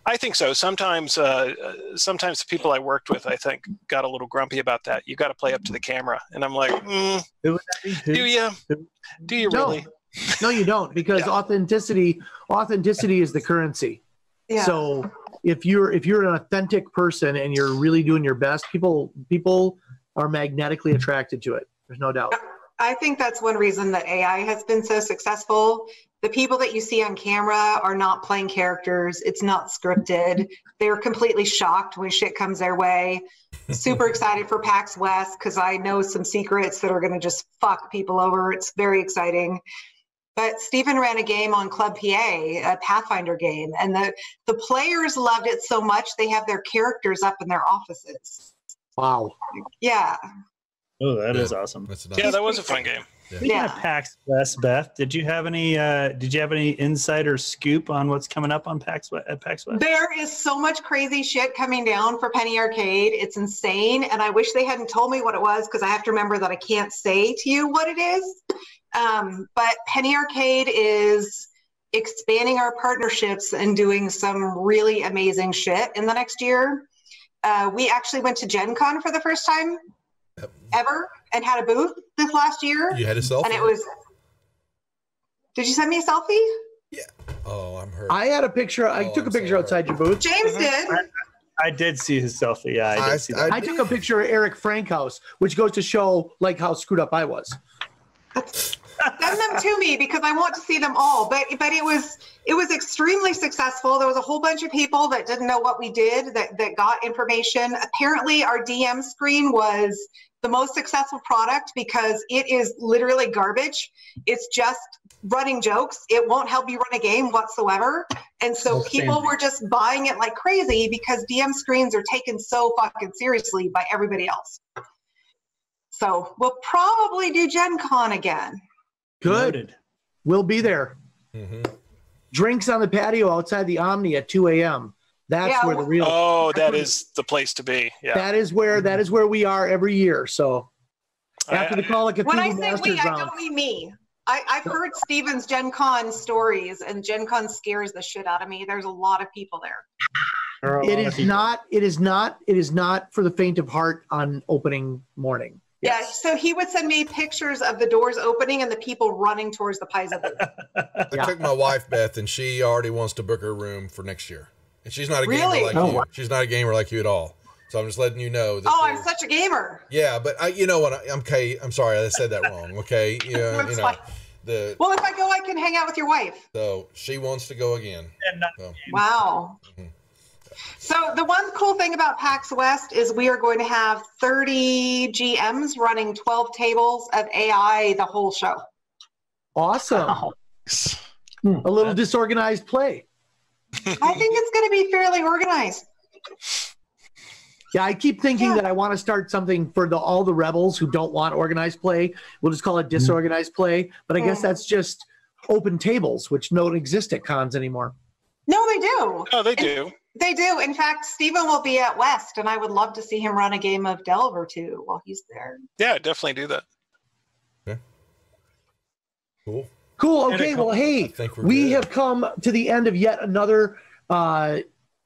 I think so. Sometimes, uh, sometimes the people I worked with, I think got a little grumpy about that. You got to play up to the camera. And I'm like, mm, do you, do you no. really? No, you don't, because yeah. authenticity, authenticity is the currency. Yeah. So if you're, if you're an authentic person and you're really doing your best, people, people are magnetically attracted to it. There's no doubt. I think that's one reason that A I has been so successful. The people that you see on camera are not playing characters. It's not scripted. They're completely shocked when shit comes their way. Super excited for PAX West because I know some secrets that are going to just fuck people over. It's very exciting. But Stephen ran a game on Club P A, a Pathfinder game, and the, the players loved it so much they have their characters up in their offices. Wow. Yeah. Oh, that yeah. is awesome. Nice. Yeah, that was a fun game. Yeah. yeah. PAX West, Beth. Did you have any? Uh, did you have any insider scoop on what's coming up on PAX West, at PAX West? There is so much crazy shit coming down for Penny Arcade. It's insane, and I wish they hadn't told me what it was because I have to remember that I can't say to you what it is. Um, but Penny Arcade is expanding our partnerships and doing some really amazing shit in the next year. Uh, we actually went to Gen Con for the first time. Ever and had a booth this last year. You had a selfie, and it was. Did you send me a selfie? Yeah. Oh, I'm hurt. I had a picture. I oh, took I'm a picture so outside your booth. James mm-hmm. did. I, I did see his selfie. Yeah, I, I did see that. I, I took a picture of Eric Frankhouse, which goes to show like how screwed up I was. Send them to me because I want to see them all. But but it was it was extremely successful. There was a whole bunch of people that didn't know what we did that that got information. Apparently, our D M screen was the most successful product because it is literally garbage. It's just running jokes. It won't help you run a game whatsoever. And so That's people fantastic. were just buying it like crazy because D M screens are taken so fucking seriously by everybody else. So we'll probably do Gen Con again. Good. Noted. We'll be there. Mm-hmm. Drinks on the patio outside the Omni at two A M That's yeah, where the real oh, that is the place to be. Yeah, that is where that is where we are every year. So after I, the call, like when I say Masters we, round, I don't mean me. I, I've heard Stephen's Gen Con stories, and Gen Con scares the shit out of me. There's a lot of people there. there it is not. It is not. It is not for the faint of heart on opening morning. Yes. Yeah, so he would send me pictures of the doors opening and the people running towards the Paizo booth. I took my wife Beth, and she already wants to book her room for next year. And she's not a gamer really? like oh, you. Wow. She's not a gamer like you at all. So I'm just letting you know. That oh, I'm such a gamer. Yeah, but I, you know what? I, I'm okay. I'm sorry, I said that wrong. Okay, yeah, you know. The, well, if I go, I can hang out with your wife. So she wants to go again. So. Wow. Mm-hmm. So the one cool thing about PAX West is we are going to have thirty G Ms running twelve tables of A I the whole show. Awesome. Wow. A little disorganized play. I think it's going to be fairly organized. Yeah, I keep thinking yeah. that I want to start something for the, all the rebels who don't want organized play. We'll just call it disorganized play. But I guess that's just open tables, which don't exist at cons anymore. No, they do. Oh, they do. They do. In fact, Stephen will be at West, and I would love to see him run a game of Delve or two while he's there. Yeah, definitely do that. Yeah. Cool. Cool. Okay, well, hey, we have come to the end of yet another uh,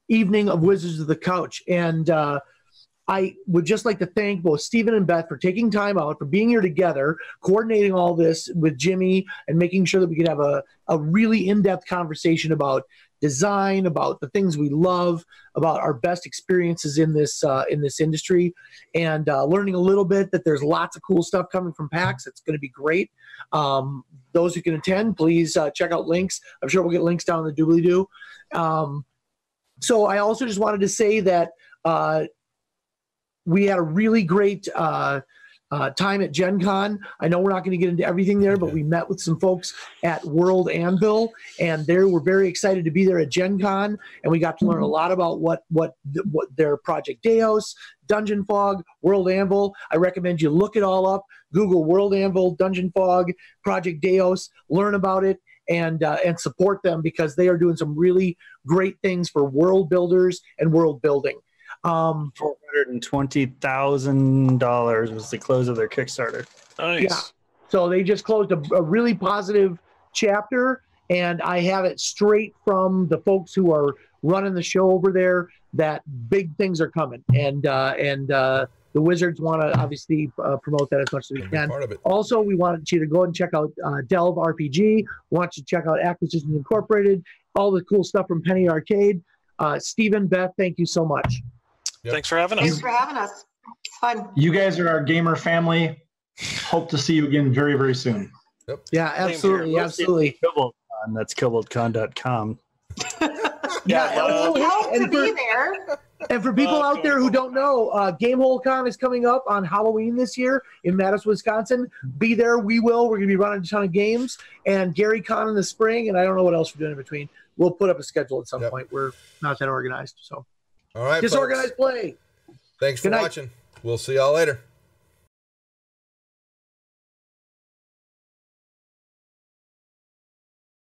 evening of Wizards of the Couch. And uh, I would just like to thank both Stephen and Beth for taking time out, for being here together, coordinating all this with Jimmy, and making sure that we could have a, a really in-depth conversation about design, about the things we love, about our best experiences in this uh, in this industry, and uh, learning a little bit that there's lots of cool stuff coming from PAX. It's going to be great. Um, those who can attend, please uh, check out links. I'm sure we'll get links down in the doobly-doo. Um, so I also just wanted to say that uh, we had a really great uh, uh, time at Gen Con. I know we're not going to get into everything there, but we met with some folks at World Anvil, and they were very excited to be there at Gen Con, and we got to learn a lot about what, what, what their Project Deus, Dungeon Fog, World Anvil. I recommend you look it all up. Google World Anvil, Dungeon Fog, Project Deus. Learn about it and uh, and support them, because they are doing some really great things for world builders and world building. Um, Four hundred and twenty thousand dollars was the close of their Kickstarter. Nice. Yeah. So they just closed a, a really positive chapter, and I have it straight from the folks who are running the show over there that big things are coming, and uh, and. Uh, The Wizards want to obviously uh, promote that as much as we can. Part of it. Also, we want you to go and check out uh, Delve R P G. Want you to check out Acquisitions Incorporated. All the cool stuff from Penny Arcade. Uh, Stephen, Beth, thank you so much. Yep. Thanks for having us. Thanks for having us. It's fun. You guys are our gamer family. Hope to see you again very, very soon. Yep. Yeah, absolutely, absolutely. Cobalt Con. That's cobalt con dot com. Yeah, yeah uh, we hope to be there. And for people out there who don't know, uh, GameholeCon is coming up on Halloween this year in Madison, Wisconsin. Be there. We will. We're going to be running a ton of games. And GaryCon in the spring. And I don't know what else we're doing in between. We'll put up a schedule at some yep. point. We're not that organized. So, all right, disorganized folks. Play. Thanks for watching. We'll see y'all later.